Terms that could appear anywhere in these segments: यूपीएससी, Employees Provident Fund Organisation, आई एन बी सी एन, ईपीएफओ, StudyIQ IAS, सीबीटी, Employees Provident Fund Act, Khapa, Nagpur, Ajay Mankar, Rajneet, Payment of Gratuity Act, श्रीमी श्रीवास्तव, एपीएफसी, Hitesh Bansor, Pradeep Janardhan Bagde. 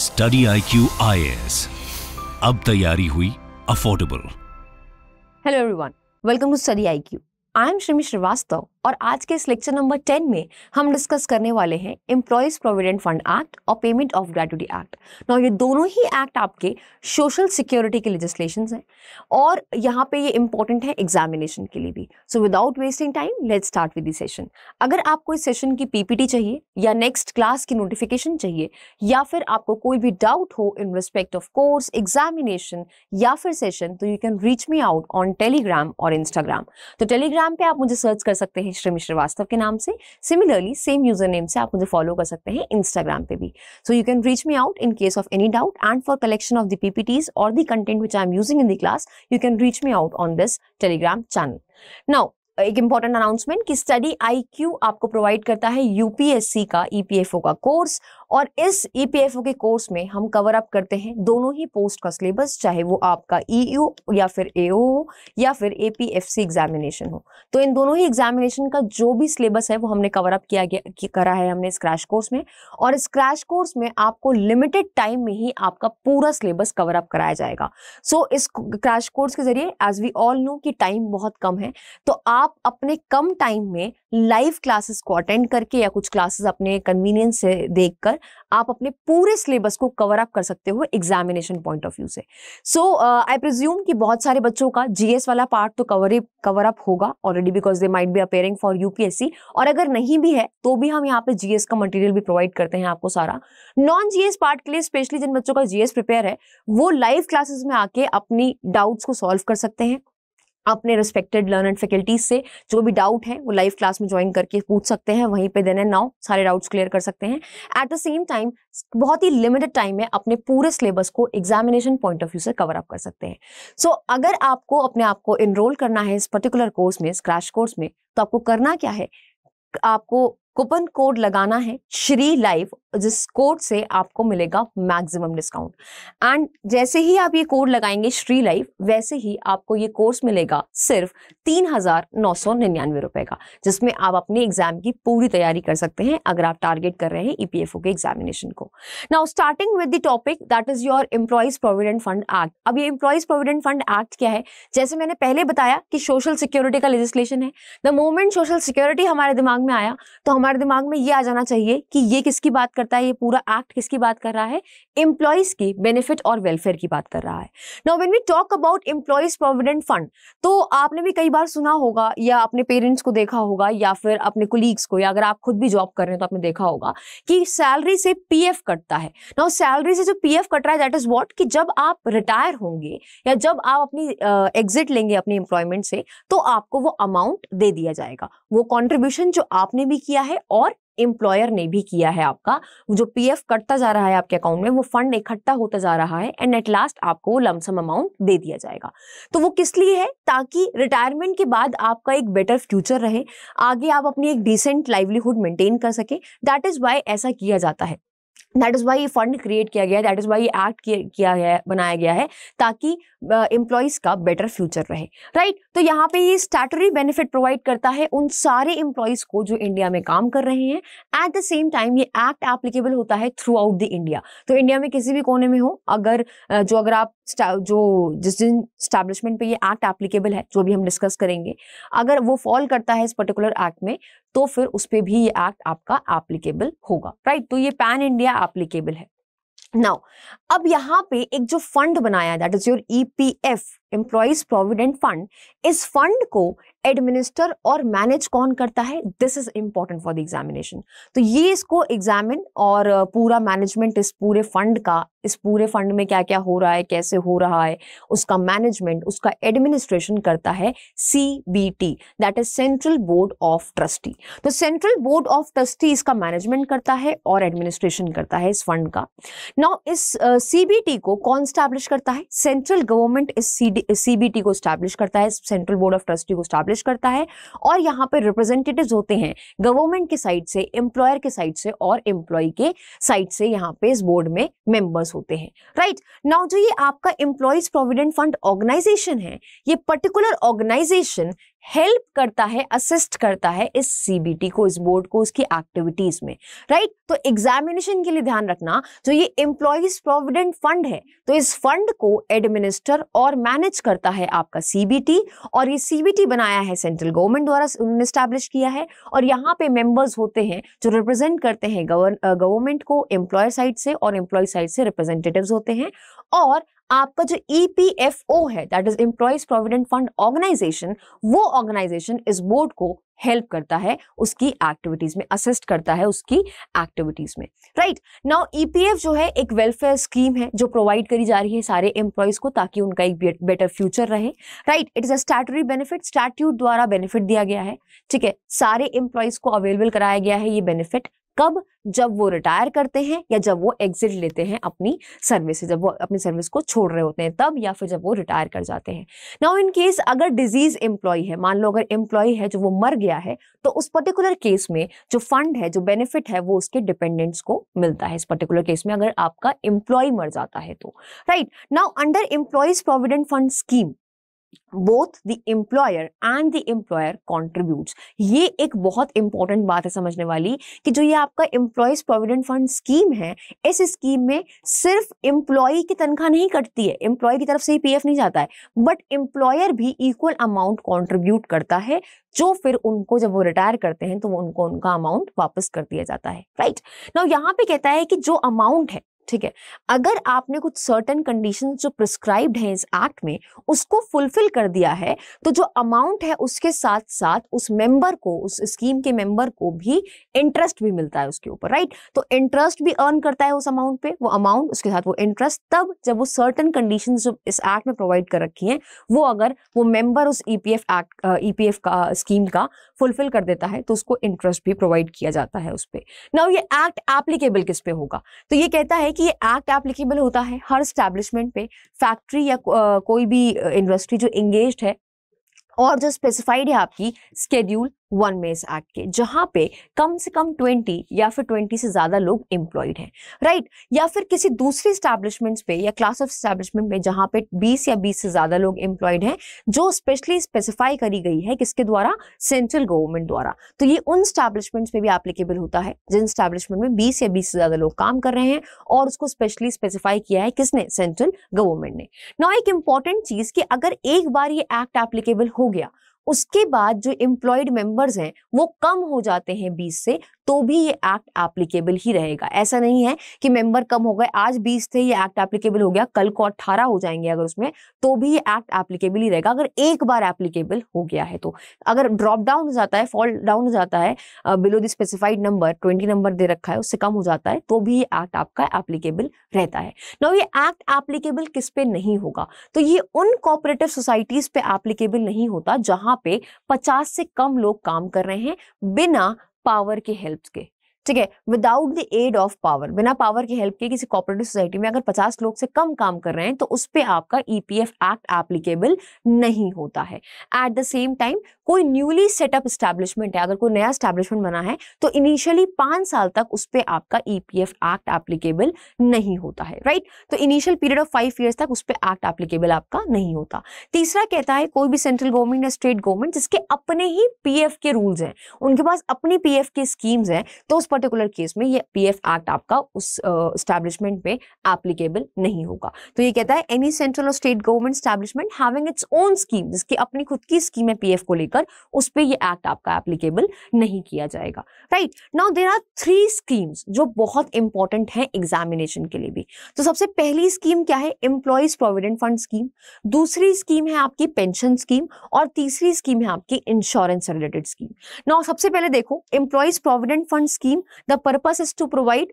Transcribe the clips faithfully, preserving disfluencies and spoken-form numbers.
StudyIQ I A S, अब तैयारी हुई affordable. Hello everyone, welcome to StudyIQ। I am श्रीमी श्रीवास्तव और आज के इस लेक्चर नंबर टेन में हम डिस्कस करने वाले हैं एम्प्लॉयज प्रोविडेंट फंड एक्ट और पेमेंट ऑफ ग्रेट्युटी एक्ट। ना ये दोनों ही एक्ट आपके सोशल सिक्योरिटी के लेजिस्लेशन हैं और यहाँ पे ये इंपॉर्टेंट है एग्जामिनेशन के लिए भी। So without wasting time let's start with the session. अगर आपको इस सेशन की पीपीटी चाहिए या नेक्स्ट क्लास की नोटिफिकेशन चाहिए या फिर आपको कोई भी डाउट हो in respect of course, examination या फिर सेशन, तो you can reach me out on Telegram और इंस्टाग्राम। तो टेलीग्राम पे आप मुझे सर्च कर सकते हैं श्रीमी श्रीवास्तव के नाम से। सिमिलरली सेम यूजर नेम से आप मुझे फॉलो कर सकते हैं इंस्टाग्राम पे भी। So you can reach me out in case of any doubt and for collection of the PPTs और the content which I am using in the class, you can reach me out on this Telegram channel. Now एक important announcement कि Study IQ आपको provide करता है यूपीएससी का ईपीएफओ का course और इस ईपीएफओ के कोर्स में हम कवर अप करते हैं दोनों ही पोस्ट का सिलेबस, चाहे वो आपका ईयू या फिर एओ हो या फिर एपीएफसी एग्जामिनेशन हो। तो इन दोनों ही एग्जामिनेशन का जो भी सिलेबस है वो हमने कवर अप किया गया करा है हमने इस क्रैश कोर्स में। और इस क्रैश कोर्स में आपको लिमिटेड टाइम में ही आपका पूरा सिलेबस कवर अप कराया जाएगा। सो so, इस क्रैश कोर्स के जरिए एज वी ऑल नो कि टाइम बहुत कम है, तो आप अपने कम टाइम में लाइव क्लासेस को अटेंड करके या कुछ क्लासेस अपने कन्वीनियंस से देखकर आप अपने पूरे सिलेबस को कवर अप कर सकते हो एग्जामिनेशन पॉइंट ऑफ व्यू से। सो आई प्रिज्यूम कि बहुत सारे बच्चों का जीएस वाला पार्ट तो कवर कवर अप होगा already because they might be appearing for यूपीएससी, और अगर नहीं भी है तो भी हम यहाँ पे जीएस का मटेरियल भी प्रोवाइड करते हैं आपको सारा। नॉन जीएस पार्ट के लिए स्पेशली जिन बच्चों का जीएस प्रिपेयर है वो लाइव क्लासेस में आके अपनी डाउट्स को सॉल्व कर सकते हैं अपने रिस्पेक्टेड लर्नर फैकल्टीज से। जो भी डाउट है वो लाइव क्लास में ज्वाइन करके पूछ सकते हैं, वहीं पे देन एंड नाउ सारे डाउट्स क्लियर कर सकते हैं। एट द सेम टाइम बहुत ही लिमिटेड टाइम में अपने पूरे सिलेबस को एग्जामिनेशन पॉइंट ऑफ व्यू से कवर अप कर सकते हैं। सो so, अगर आपको अपने आप को एनरोल करना है इस पर्टिकुलर कोर्स में, इस क्रैश कोर्स में, तो आपको करना क्या है, आपको कूपन कोड लगाना है श्री लाइव, जिस कोड से आपको मिलेगा मैक्सिमम डिस्काउंट। एंड जैसे ही आप ये कोड लगाएंगे श्री लाइव, वैसे ही आपको ये कोर्स मिलेगा सिर्फ तीन हजार नौ सौ निन्यानवे रुपए का, जिसमें आप अपने एग्जाम की पूरी तैयारी कर सकते हैं अगर आप टारगेट कर रहे हैं ईपीएफओ के एग्जामिनेशन को। Now starting with the topic that is your employees provident fund act. अब ये एम्प्लॉयज प्रोविडेंट फंड एक्ट क्या है, जैसे मैंने पहले बताया कि सोशल सिक्योरिटी का लेजिस्लेशन है। द मोमेंट सोशल सिक्योरिटी हमारे दिमाग में आया तो हमारे दिमाग में ये आ जाना चाहिए कि ये किसकी बात करता है, ये पूरा एक्ट किसकी बात कर रहा है, एम्प्लॉइज की बेनिफिट और वेलफेयर की बात कर रहा है। Now when we talk about employees provident fund, तो आपने भी कई बार सुना होगा या अपने पेरेंट्स को देखा होगा या फिर अपने कोलीग्स को, या अगर आप खुद भी जॉब कर रहे हैं तो आपने देखा होगा कि सैलरी से पीएफ कटता है। नाउ सैलरी से जो पीएफ कट रहा है दैट इज व्हाट, कि जब आप रिटायर होंगे या जब आप अपनी एग्जिट uh, लेंगे अपने एम्प्लॉयमेंट से, तो आपको वो अमाउंट दे दिया जाएगा। वो कॉन्ट्रीब्यूशन जो आपने भी किया है और एम्प्लॉयर ने भी किया है, आपका जो पीएफ कटता जा रहा है आपके अकाउंट में, वो फंड इकट्ठा होता जा रहा है एंड एट लास्ट आपको वो लमसम अमाउंट दे दिया जाएगा। तो वो किस लिए है, ताकि रिटायरमेंट के बाद आपका एक बेटर फ्यूचर रहे, आगे आप अपनी एक डिसेंट लाइवलीहुड मेंटेन कर सके। दैट इज व्हाई ऐसा किया जाता है, दैट इज वाई ये फंड क्रिएट किया गया है, दैट इज वाई ये एक्ट किया गया है, बनाया गया है, ताकि एम्प्लॉयज uh, का बेटर फ्यूचर रहे, राइट right? तो यहाँ पे ये स्टैटरी बेनिफिट प्रोवाइड करता है उन सारे एम्प्लॉयज को जो इंडिया में काम कर रहे हैं। एट द सेम टाइम ये एक्ट एप्लीकेबल होता है थ्रू आउट द इंडिया। तो इंडिया में किसी भी कोने में हो, अगर जो अगर आप जो जिस जिन स्टैब्लिशमेंट पे ये एक्ट एप्लीकेबल है, जो भी हम डिस्कस करेंगे, अगर वो फॉल करता है इस पर्टिकुलर एक्ट में, तो फिर उस पर भी ये एक्ट आपका एप्लीकेबल होगा, राइट right? तो ये पैन इंडिया एप्लीकेबल है। नाउ अब यहाँ पे एक जो फंड बनाया that is your EPF employees provident fund, इस फंड को एडमिनिस्टर और मैनेज कौन करता है, this is important for the examination. तो ये इसको एग्जामिन और पूरा मैनेजमेंट इस पूरे फंड का, इस पूरे फंड में क्या क्या हो रहा है, कैसे हो रहा है, उसका मैनेजमेंट, उसका एडमिनिस्ट्रेशन करता है सीबीटी, that is central board of trustee. तो सेंट्रल बोर्ड ऑफ ट्रस्टी इसका मैनेजमेंट करता है और एडमिनिस्ट्रेशन करता है इस फंड का। नाउ इस सीबीटी uh, को कौन स्टैब्लिश करता है, सेंट्रल गवर्नमेंट इस सीबीटी को स्टैब्लिश करता है, सेंट्रल बोर्ड ऑफ ट्रस्टी को स्टैब्लिश करता है। और यहाँ पे रिप्रेजेंटेटिव्स होते हैं गवर्नमेंट के साइड से, एम्प्लॉयर के साइड से और एम्प्लॉय के साइड से, यहाँ पे इस बोर्ड में मेंबर्स होते हैं, राइट right? नाउ जो ये आपका एम्प्लॉयज प्रोविडेंट फंड ऑर्गेनाइजेशन है, ये पर्टिकुलर ऑर्गेनाइजेशन हेल्प करता है, असिस्ट करता है इस सीबीटी को, इस बोर्ड को उसकी एक्टिविटीज में, राइट। तो एग्जामिनेशन के लिए ध्यान रखना, जो ये एम्प्लॉइज प्रोविडेंट फंड है तो इस फंड को एडमिनिस्टर और मैनेज करता है आपका सीबीटी, और ये सीबीटी बनाया है सेंट्रल गवर्नमेंट द्वारा, उन्होंने एस्टैब्लिश किया है, और यहाँ पे मेंबर्स होते हैं जो रिप्रेजेंट करते हैं गवर्नमेंट को एम्प्लॉयर साइड से, और एम्प्लॉय साइड से रिप्रेजेंटेटिव्स होते हैं। और आपका जो ई पी एफ ओ है, that is employees provident fund organisation, वो ऑर्गेनाइजेशन इस बोर्ड को हेल्प करता है उसकी एक्टिविटीज में, असिस्ट करता है उसकी एक्टिविटीज में, right. Now E P F जो है एक वेलफेयर स्कीम है जो प्रोवाइड करी जा रही है सारे एम्प्लॉयज को ताकि उनका एक बेटर फ्यूचर रहे, right. It is a statutory benefit, statute द्वारा बेनिफिट दिया गया है, ठीक है। सारे एम्प्लॉयज को अवेलेबल कराया गया है ये बेनिफिट, कब, जब वो रिटायर करते हैं या जब वो एग्जिट लेते हैं अपनी सर्विस से, जब वो अपनी सर्विस को छोड़ रहे होते हैं तब, या फिर जब वो रिटायर कर जाते हैं। नाउ इन केस अगर डिजीज एम्प्लॉय है, मान लो अगर एम्प्लॉय है जो वो मर गया है, तो उस पर्टिकुलर केस में जो फंड है, जो बेनिफिट है, वो उसके डिपेंडेंट्स को मिलता है, इस पर्टिकुलर केस में अगर आपका एम्प्लॉय मर जाता है तो, right. Now under employees provident fund scheme Both the employer and the employer contributes. ये एक बहुत इंपॉर्टेंट बात है समझने वाली, कि जो ये आपका एम्प्लॉयज प्रोविडेंट फंड स्कीम है, इस स्कीम में सिर्फ एम्प्लॉय की तनख्वाह नहीं कटती है, एम्प्लॉय की तरफ से ही पीएफ नहीं जाता है, बट एम्प्लॉयर भी इक्वल अमाउंट कंट्रीब्यूट करता है, जो फिर उनको जब वो रिटायर करते हैं तो वो उनको उनका अमाउंट वापस कर दिया जाता है, राइट। नाउ यहाँ पे कहता है कि जो अमाउंट है, ठीक है, अगर आपने कुछ सर्टेन कंडीशंस जो प्रिस्क्राइब्ड हैं इस एक्ट में उसको फुलफिल कर दिया है, तो जो अमाउंट है उसके साथ साथ उस मेंबर को, उस स्कीम के मेंबर को भी इंटरेस्ट भी मिलता है उसके ऊपर, राइट। तो इंटरेस्ट भी अर्न करता है उस अमाउंट पे, वो अमाउंट उसके साथ वो इंटरेस्ट, तब जब वो सर्टेन कंडीशंस जो इस एक्ट में प्रोवाइड कर रखी हैं वो अगर वो मेंबर उस ईपीएफ एक्ट ईपीएफ का स्कीम का फुलफिल कर देता है तो उसको इंटरेस्ट भी प्रोवाइड किया जाता है उस पर। नाउ ये एक्ट एप्लीकेबल किस पे होगा, तो ये कहता है कि ये एक्ट एप्लीकेबल होता है हर एस्टैब्लिशमेंट पे, फैक्ट्री या को, कोई भी इंडस्ट्री जो एंगेज्ड है और जो स्पेसिफाइड है आपकी स्केड्यूल वन में इस एक्ट के, जहां पे कम से कम ट्वेंटी या फिर ट्वेंटी से ज्यादा लोग एम्प्लॉयड हैं, राइट। या फिर किसी दूसरे एस्टैब्लिशमेंट्स पे या क्लास ऑफ एस्टैब्लिशमेंट पे जहां पे बीस या बीस से ज्यादा लोग एम्प्लॉयड हैं, जो स्पेशली स्पेसिफाई करी गई है किसके द्वारा, सेंट्रल गवर्नमेंट द्वारा। तो ये उन एस्टैब्लिशमेंट्स पे भी एप्लीकेबल होता है जिन एस्टैब्लिशमेंट में बीस या बीस से ज्यादा लोग काम कर रहे हैं और उसको स्पेशली स्पेसिफाई किया है किसने, सेंट्रल गवर्नमेंट ने। नाउ एक इंपॉर्टेंट चीज कि अगर एक बार ये एक्ट एप्लीकेबल हो गया, उसके बाद जो एम्प्लॉयड मेंबर्स हैं वो कम हो जाते हैं बीस से, तो भी ये एक्ट एप्लीकेबल ही रहेगा। ऐसा नहीं है कि मेंबर कम हो गए, आज बीस थे ये एक्ट एप्लीकेबल हो गया, कल को अट्ठारह हो जाएंगे अगर उसमें, तो भी ये एक्ट एप्लीकेबल ही रहेगा अगर एक बार एप्लीकेबल हो गया है तो। अगर ड्रॉप डाउन हो जाता है, फॉल डाउन हो जाता है below the specified number, twenty number दे रखा है उससे कम हो जाता है, तो भी ये एक्ट आपका एप्लीकेबल रहता है। नाउ ये एक्ट एप्लीकेबल किस पे नहीं होगा, तो ये उन कोऑपरेटिव सोसाइटीज पे एप्लीकेबल नहीं होता जहां पे पचास से कम लोग काम कर रहे हैं बिना पावर के हेल्प के, ठीक है, without the aid of power, बिना पावर की हेल्प के किसी कोऑपरेटिव सोसाइटी में अगर पचास लोग से कम काम कर रहे हैं तो उस पे आपका ईपीएफ एक्ट एप्लीकेबल नहीं होता है। एट द सेम टाइम कोई न्यूली सेटअप एस्टैब्लिशमेंट है, अगर कोई नया एस्टैब्लिशमेंट बना है तो इनिशियली पांच साल तक उस पे आपका ईपीएफ एक्ट एप्लीकेबल नहीं होता है, राइट। तो initial period of five years तक उस पे एक्ट एप्लीकेबल आपका नहीं होता। तीसरा कहता है कोई भी सेंट्रल गवर्नमेंट या स्टेट गवर्नमेंट जिसके अपने ही पीएफ के रूल्स हैं, उनके पास अपनी पीएफ की स्कीम्स हैं, तो उस पर्टिकुलर केस में ये पीएफ एक्ट आपका उस एस्टैब्लिशमेंट uh, पे एप्लीकेबल नहीं होगा। तो ये कहता है एनी सेंट्रल और state government establishment having its own scheme, जिसकी अपनी खुद की स्कीम है पीएफ को लेकर, उस पे ये एक्ट आपका एप्लीकेबल नहीं किया जाएगा, right. Now there are three schemes जो बहुत इंपॉर्टेंट हैं एग्जामिनेशन के लिए भी। तो सबसे पहली स्कीम क्या है, एम्प्लॉइज प्रोविडेंट फंड स्कीम, दूसरी स्कीम है आपकी पेंशन स्कीम, और तीसरी स्कीम है आपकी इंश्योरेंस से रिलेटेड स्कीम। नाउ सबसे पहले देखो employees provident fund scheme, the purpose is to provide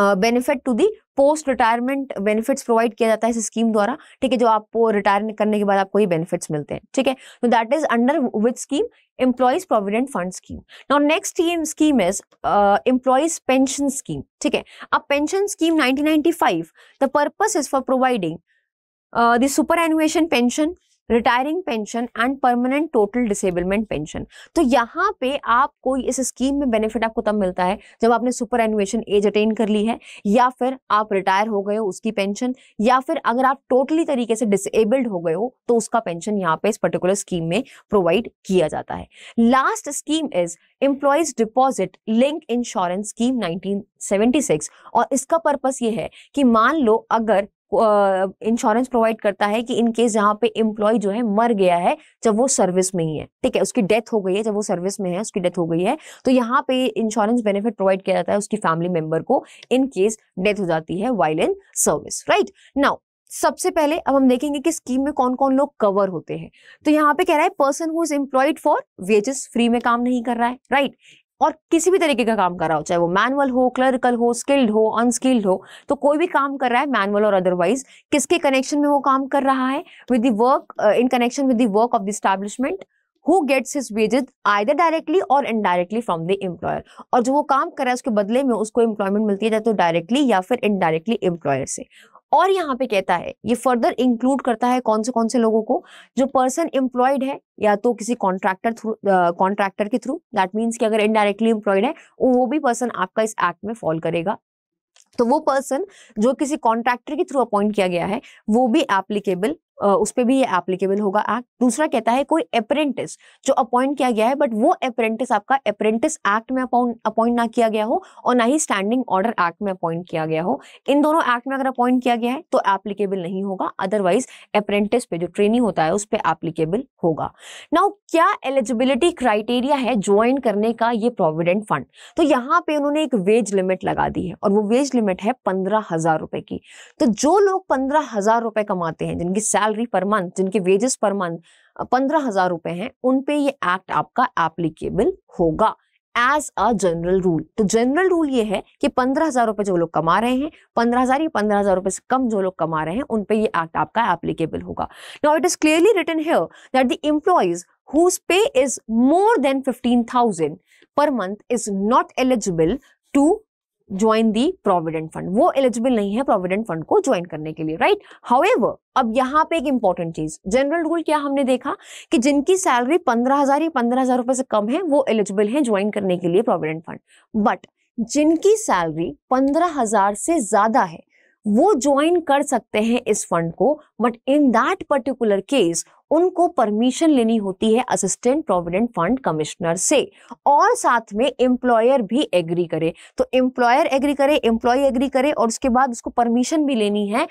uh, benefit to the post retirement benefits provide किया जाता है इस स्कीम द्वारा, ठीक है, जो आपको रिटायर करने के बाद आपको ये बेनिफिट्स मिलते हैं, ठीक है। तो that is under which scheme, employees provident fund scheme. Now next scheme is employees pension scheme, ठीक है। अब pension scheme nineteen ninety five, the purpose is for providing the superannuation pension retiring pension and permanent total disablement pension. तो यहाँ पे आपको इस scheme में benefit आपको तब मिलता है जब आपने सुपर एनुएशन एज अटेन कर ली है, या फिर आप रिटायर हो गए हो उसकी पेंशन, या फिर अगर आप टोटली तरीके से डिसेबल्ड हो गए हो तो उसका पेंशन यहाँ पे इस पर्टिकुलर स्कीम में प्रोवाइड किया जाता है। Last scheme is employees deposit link insurance scheme nineteen seventy six, और इसका पर्पस ये है कि मान लो अगर इंश्योरेंस uh, प्रोवाइड करता है कि इन केस जहां पे एम्प्लॉय जो है मर गया है जब वो सर्विस में ही है, ठीक है, उसकी डेथ हो गई है, जब वो सर्विस में है उसकी डेथ हो गई है, तो यहाँ पे इंश्योरेंस बेनिफिट प्रोवाइड किया जाता है उसकी फैमिली मेंबर को इन केस डेथ हो जाती है while in service. Right now सबसे पहले अब हम देखेंगे कि स्कीम में कौन कौन लोग कवर होते हैं। तो यहाँ पे कह रहा है person who is employed for wages, free में काम नहीं कर रहा है, राइट right? और किसी भी तरीके का काम कर रहा हो, चाहे वो मैनुअल हो, क्लरिकल हो, स्किल्ड हो, अनस्किल्ड हो, तो कोई भी काम कर रहा है मैनुअल और अदरवाइज, किसके कनेक्शन में वो काम कर रहा है, with the work in connection with the work of the establishment, who gets his wages either directly और इनडायरेक्टली फ्रॉम द एम्प्लॉयर। और जो वो काम कर रहा है उसके बदले में उसको एम्प्लॉयमेंट मिलती है, तो डायरेक्टली या फिर इनडायरेक्टली एम्प्लॉयर से। और यहाँ पे कहता है ये फर्दर इंक्लूड करता है कौन से कौन से लोगों को, जो पर्सन एम्प्लॉयड है या तो किसी कॉन्ट्रैक्टर थ्रू कॉन्ट्रैक्टर के थ्रू, दैट मीन्स कि अगर इनडायरेक्टली एम्प्लॉयड है वो भी पर्सन आपका इस एक्ट में फॉल करेगा। तो वो पर्सन जो किसी कॉन्ट्रैक्टर के थ्रू अपॉइंट किया गया है वो भी एप्लीकेबल, उस पर भी ये एप्लीकेबल होगा एक्ट। दूसरा कहता है कोई अप्रेंटिस जो अपॉइंट किया गया है, बट वो अप्रेंटिस आपका अप्रेंटिस एक्ट में अपॉइंट ना किया गया हो और ना ही स्टैंडिंग ऑर्डर एक्ट में अपॉइंट किया गया हो, इन दोनों एक्ट में अगर अपॉइंट किया गया है तो एप्लीकेबल नहीं होगा, अदरवाइज अप्रेंटिस पे जो ट्रेनी होता है उस पर एप्लीकेबल होगा। नाउ क्या एलिजिबिलिटी क्राइटेरिया है ज्वाइन करने का ये प्रोविडेंट फंड? तो यहाँ पे उन्होंने एक वेज लिमिट लगा दी है और वो वेज लिमिट है पंद्रह हजार रुपए की। तो जो लोग पंद्रह हजार रुपए कमाते हैं, जिनकी सैलरी पर मंथ, जिनके वेजेस पर मंथ पंद्रह हजार रुपए हैं, उन पे ये एक्ट आपका एप्लीकेबल होगा एज अ जनरल रूल। तो जनरल रूल ये है कि पंद्रह हजार रुपए जो लोग कमा रहे हैं, पंद्रह हजार या पंद्रह हजार रुपए से कम जो लोग कमा रहे हैं, उन पे ये एक्ट आपका एप्लीकेबल होगा। Now it is clearly written here that the employees whose pay is more than fifteen thousand per month is not eligible to join the provident fund. वो एलिजिबल नहीं है प्रोविडेंट फंड को join करने के लिए, right. However अब यहाँ पे एक इंपॉर्टेंट चीज, जनरल रूल क्या हमने देखा कि जिनकी सैलरी पंद्रह हजार या पंद्रह हजार रुपए से कम है वो एलिजिबल है ज्वाइन करने के लिए प्रोविडेंट फंड, बट जिनकी सैलरी पंद्रह हजार से ज्यादा है वो ज्वाइन कर सकते हैं इस फंड को, but in that particular case उनको परमिशन लेनी होती है असिस्टेंट प्रोविडेंट फंड कमिश्नर से, और साथ में एम्प्लॉयर भी एग्री करे। तो एम्प्लॉयर एग्री करे, एम्प्लॉय एग्री करे, और उसके बाद उसको परमिशन भी लेनी है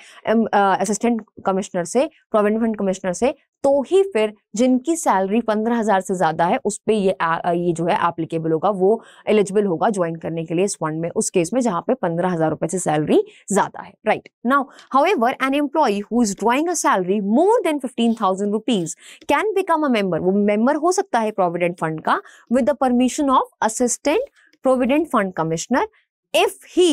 असिस्टेंट कमिश्नर से, प्रोविडेंट फंड कमिश्नर से, तो ही फिर जिनकी सैलरी पंद्रह हजार से ज्यादा है उस पर ये ये जो है एप्लीकेबल होगा, वो एलिजिबल होगा ज्वाइन करने के लिए इस फंड में, उस केस में जहां पे पंद्रह हजार रुपए से सैलरी ज्यादा है, right. Now however an employee who is drawing a salary more than fifteen thousand Rupees can become a member. वो member हो सकता है प्रोविडेंट फंड का with the permission of assistant provident fund commissioner if he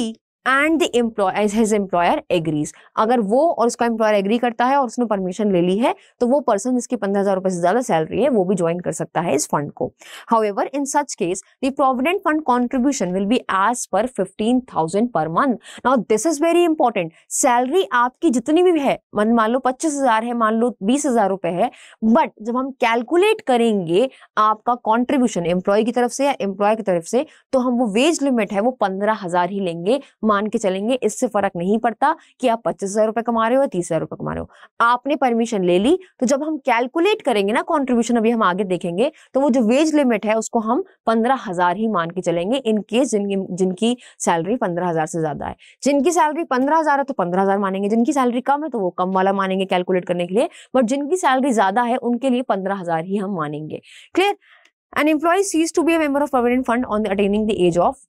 and the employer his employer agrees. अगर वो और उसका employer agree करता है और उसने परमिशन ले ली है तो वो पर्सन जिसकी पंद्रह हजार रुपए से ज्यादा सैलरी है वो भी ज्वाइन कर सकता है इस फंड को। However, in such case, the provident fund contribution will be as per fifteen thousand per month. Now, this is very important. Salary आपकी जितनी भी है, मन मान लो पच्चीस हजार है, मान लो बीस हजार रुपए है, बट जब हम कैलकुलेट करेंगे आपका कॉन्ट्रीब्यूशन एम्प्लॉय की तरफ से या एम्प्लॉय की तरफ से, तो हम वो वेज लिमिट है वो पंद्रह हजार ही लेंगे, मान के चलेंगे। इससे फर्क नहीं पड़ता कि आप पच्चीस हजार रुपए कमा रहे हो या तीस हजार रुपए कमा रहे हो, आपने परमिशन ले ली तो जब हम कैलकुलेट करेंगे ना कंट्रीब्यूशन, अभी हम आगे देखेंगे, तो वो जो वेज लिमिट है उसको हम पंद्रह हजार ही मान के चलेंगे इन केस जिन, जिनकी सैलरी पंद्रह हजार से ज्यादा है। जिनकी सैलरी पंद्रह हजार है तो पंद्रह हजार मानेंगे, जिनकी सैलरी कम है तो वो कम वाला मानेंगे कैलकुलेट करने के लिए, बट जिनकी सैलरी ज्यादा है उनके लिए पंद्रह हजार ही हम मानेंगे। Clear. An employee ceases to be a member of provident fund on attaining the age of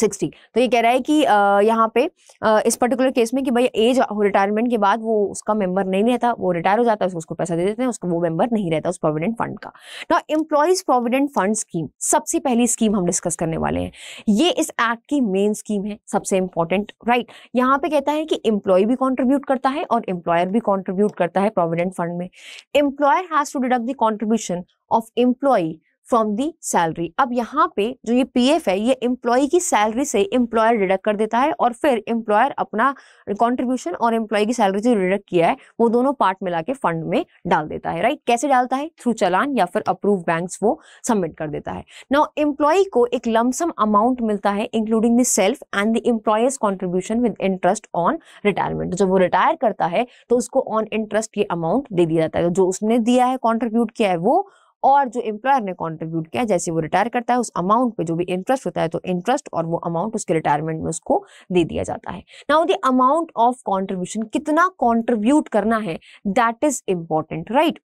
sixty. तो ये कह रहा है कि आ, यहाँ पे आ, इस पर्टिकुलर केस में कि भाई एज रिटायरमेंट के बाद वो उसका मेंबर नहीं रहता, वो रिटायर हो जाता है, उसको पैसा दे देते हैं, उसको वो मेंबर नहीं रहता उस प्रोविडेंट फंड का। Now employees provident fund scheme सबसे पहली स्कीम हम डिस्कस करने वाले हैं, ये इस एक्ट की मेन स्कीम है, सबसे इंपॉर्टेंट, राइट। यहाँ पे कहता है कि एम्प्लॉय भी कॉन्ट्रीब्यूट करता है और एम्प्लॉयर भी कॉन्ट्रीब्यूट करता है प्रोविडेंट फंड में। Employer has to deduct the contribution of employee from the salary. अब यहाँ पे जो ये पीएफ है ये एम्प्लॉय की सैलरी से एम्प्लॉयर डिडक्ट कर देता है और फिर एम्प्लॉयर अपना कंट्रीब्यूशन और एम्प्लॉय की सैलरी जो डिडक्ट किया है वो दोनों पार्ट मिला के फंड में डाल देता है। राइट, कैसे डालता है? थ्रू चालान या फिर अप्रूव बैंक वो सबमिट कर देता है। नाउ एम्प्लॉय को एक लमसम अमाउंट मिलता है including the self and the employer's contribution with interest on retirement. जब वो रिटायर करता है तो उसको ऑन इंटरेस्ट ये अमाउंट दे दिया जाता है, जो उसने दिया है कॉन्ट्रीब्यूट किया है वो, और जो एम्प्लॉयर ने कंट्रीब्यूट किया जैसे वो रिटायर करता है उस अमाउंट पे जो भी इंटरेस्ट होता है तो इंटरेस्ट और वो अमाउंट उसके रिटायरमेंट में उसको दे दिया जाता है। Now the amount of contribution, कितना कंट्रीब्यूट करना है, दैट इज इम्पोर्टेंट। राइट,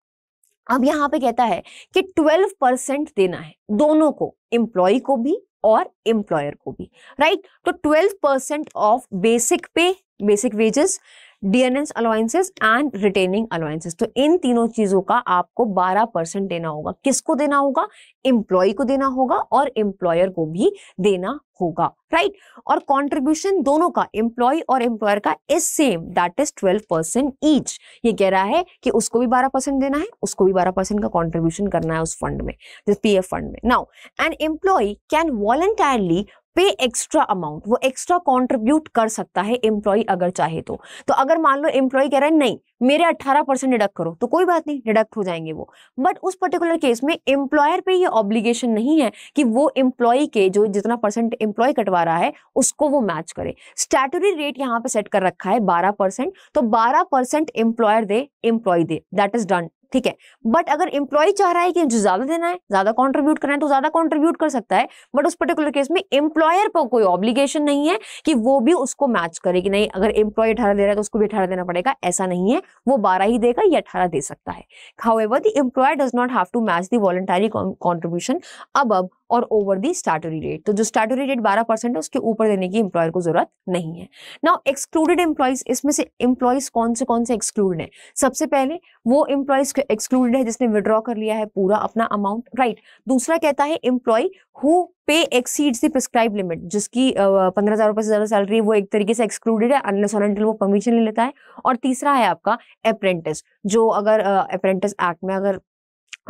अब यहाँ पे कहता है कि ट्वेल्व परसेंट देना है दोनों को, एम्प्लॉय को भी और एम्प्लॉयर को भी। राइट, तो twelve percent of basic pay, basic wages, DNS allowances and retaining allowances, तो इन तीनों चीजों का आपको बारह परसेंट देना होगा। किसको देना होगा? एम्प्लॉय को देना होगा और एम्प्लॉयर को भी देना होगा। राइट, और कंट्रीब्यूशन दोनों का, एम्प्लॉय और एम्प्लॉयर का, is same, that is twelve percent each. ये कह रहा है कि उसको भी बारह परसेंट देना है, उसको भी बारह परसेंट का कंट्रीब्यूशन करना है उस फंड में, जिस पीएफ फंड में। Now an employee can voluntarily pay extra amount, वो एक्स्ट्रा कंट्रीब्यूट कर सकता है एम्प्लॉय अगर चाहे तो। तो अगर मान लो एम्प्लॉय कह रहा है नहीं मेरे अठारह परसेंट डिडक्ट करो, तो कोई बात नहीं, डिडक्ट हो जाएंगे वो। बट उस पर्टिकुलर केस में एम्प्लॉयर पे ये ऑब्लिगेशन नहीं है कि वो एम्प्लॉय के जो जितना परसेंट एम्प्लॉय कटवा रहा है उसको वो मैच करे। स्टैट्यूटरी रेट यहाँ पे सेट कर रखा है बारह परसेंट, तो बारह परसेंट एम्प्लॉयर दे एम्प्लॉय दे, दैट इज डन। ठीक है, बट अगर एम्प्लॉय चाह रहा है कि जो ज्यादा देना है, ज्यादा कंट्रीब्यूट करना है तो ज्यादा कंट्रीब्यूट कर सकता है, बट उस पर्टिकुलर केस में एम्प्लॉयर पर कोई ऑब्लिगेशन नहीं है कि वो भी उसको मैच करे कि नहीं अगर एम्प्लॉय अठारह दे रहा है तो उसको भी अठारह देना पड़ेगा, ऐसा नहीं है। वो बारह ही देगा या अठारह दे सकता है। However the employer does not have to match the voluntary contribution above और ओवर दी स्टैट्यूटरी रेट, तो जो स्टैट्यूटरी रेट बारह परसेंट है उसके ऊपर देने की एम्प्लॉयर को जरूरत नहीं है। नाउ एक्सक्लूडेड एम्प्लॉइज, इसमें से एम्प्लॉइज कौन से कौन से एक्सक्लूडेड हैं? सबसे पहले वो एम्प्लॉइज एक्सक्लूडेड है जिसने विड्रॉ कर लिया है पूरा अपना अमाउंट। राइट, दूसरा कहता है employee who pay exceeds the prescribe limit, जिसकी पंद्रह हजार रुपए से ज्यादा सैलरी है वो एक तरीके से एक्सक्लूडेड है अनलेस और अनटिल वो परमिशन ले लेता है। और तीसरा है आपका अप्रेंटिस, जो अगर अप्रेंटिस एक्ट में अगर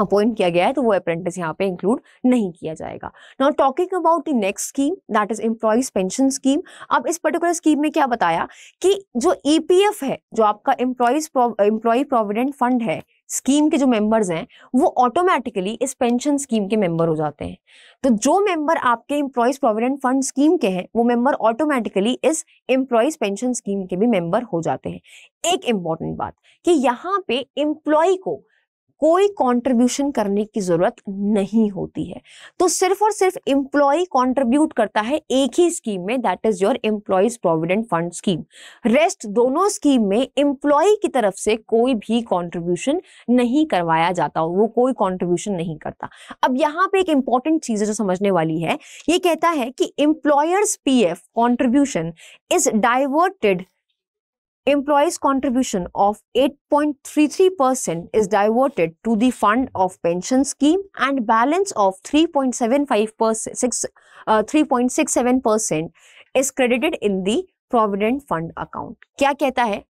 अपॉइंट किया गया है तो वो अप्रेंटिस यहाँ पे इंक्लूड नहीं किया जाएगा। Now talking about the next scheme, that is employees pension scheme. अब इस पर्टिकुलर स्कीम में क्या बताया कि जो ईपीएफ है, जो आपका एम्प्लॉयज एम्प्लॉय प्रोविडेंट फंड है, स्कीम के जो मेंबर्स हैं वो ऑटोमेटिकली इस पेंशन स्कीम के मेंबर हो जाते हैं। तो जो मेंबर आपके एम्प्लॉयज प्रोविडेंट फंड स्कीम के हैं वो मेंबर ऑटोमेटिकली इस एम्प्लॉयज पेंशन स्कीम के भी मेंबर हो जाते हैं। एक इंपॉर्टेंट बात कि यहाँ पे एम्प्लॉय को कोई कंट्रीब्यूशन करने की जरूरत नहीं होती है, तो सिर्फ और सिर्फ एम्प्लॉय कंट्रीब्यूट करता है एक ही स्कीम में, that is your employees provident fund scheme. Rest दोनों स्कीम में एम्प्लॉय की तरफ से कोई भी कंट्रीब्यूशन नहीं करवाया जाता, वो कोई कंट्रीब्यूशन नहीं करता। अब यहाँ पे एक इंपॉर्टेंट चीज है जो समझने वाली है, ये कहता है कि employers P F contribution is diverted, Employees' contribution of eight point three three percent is diverted to the fund of pension scheme and balance of three point seven five percent, three point six seven percent is credited in the provident fund account. क्या कहता है?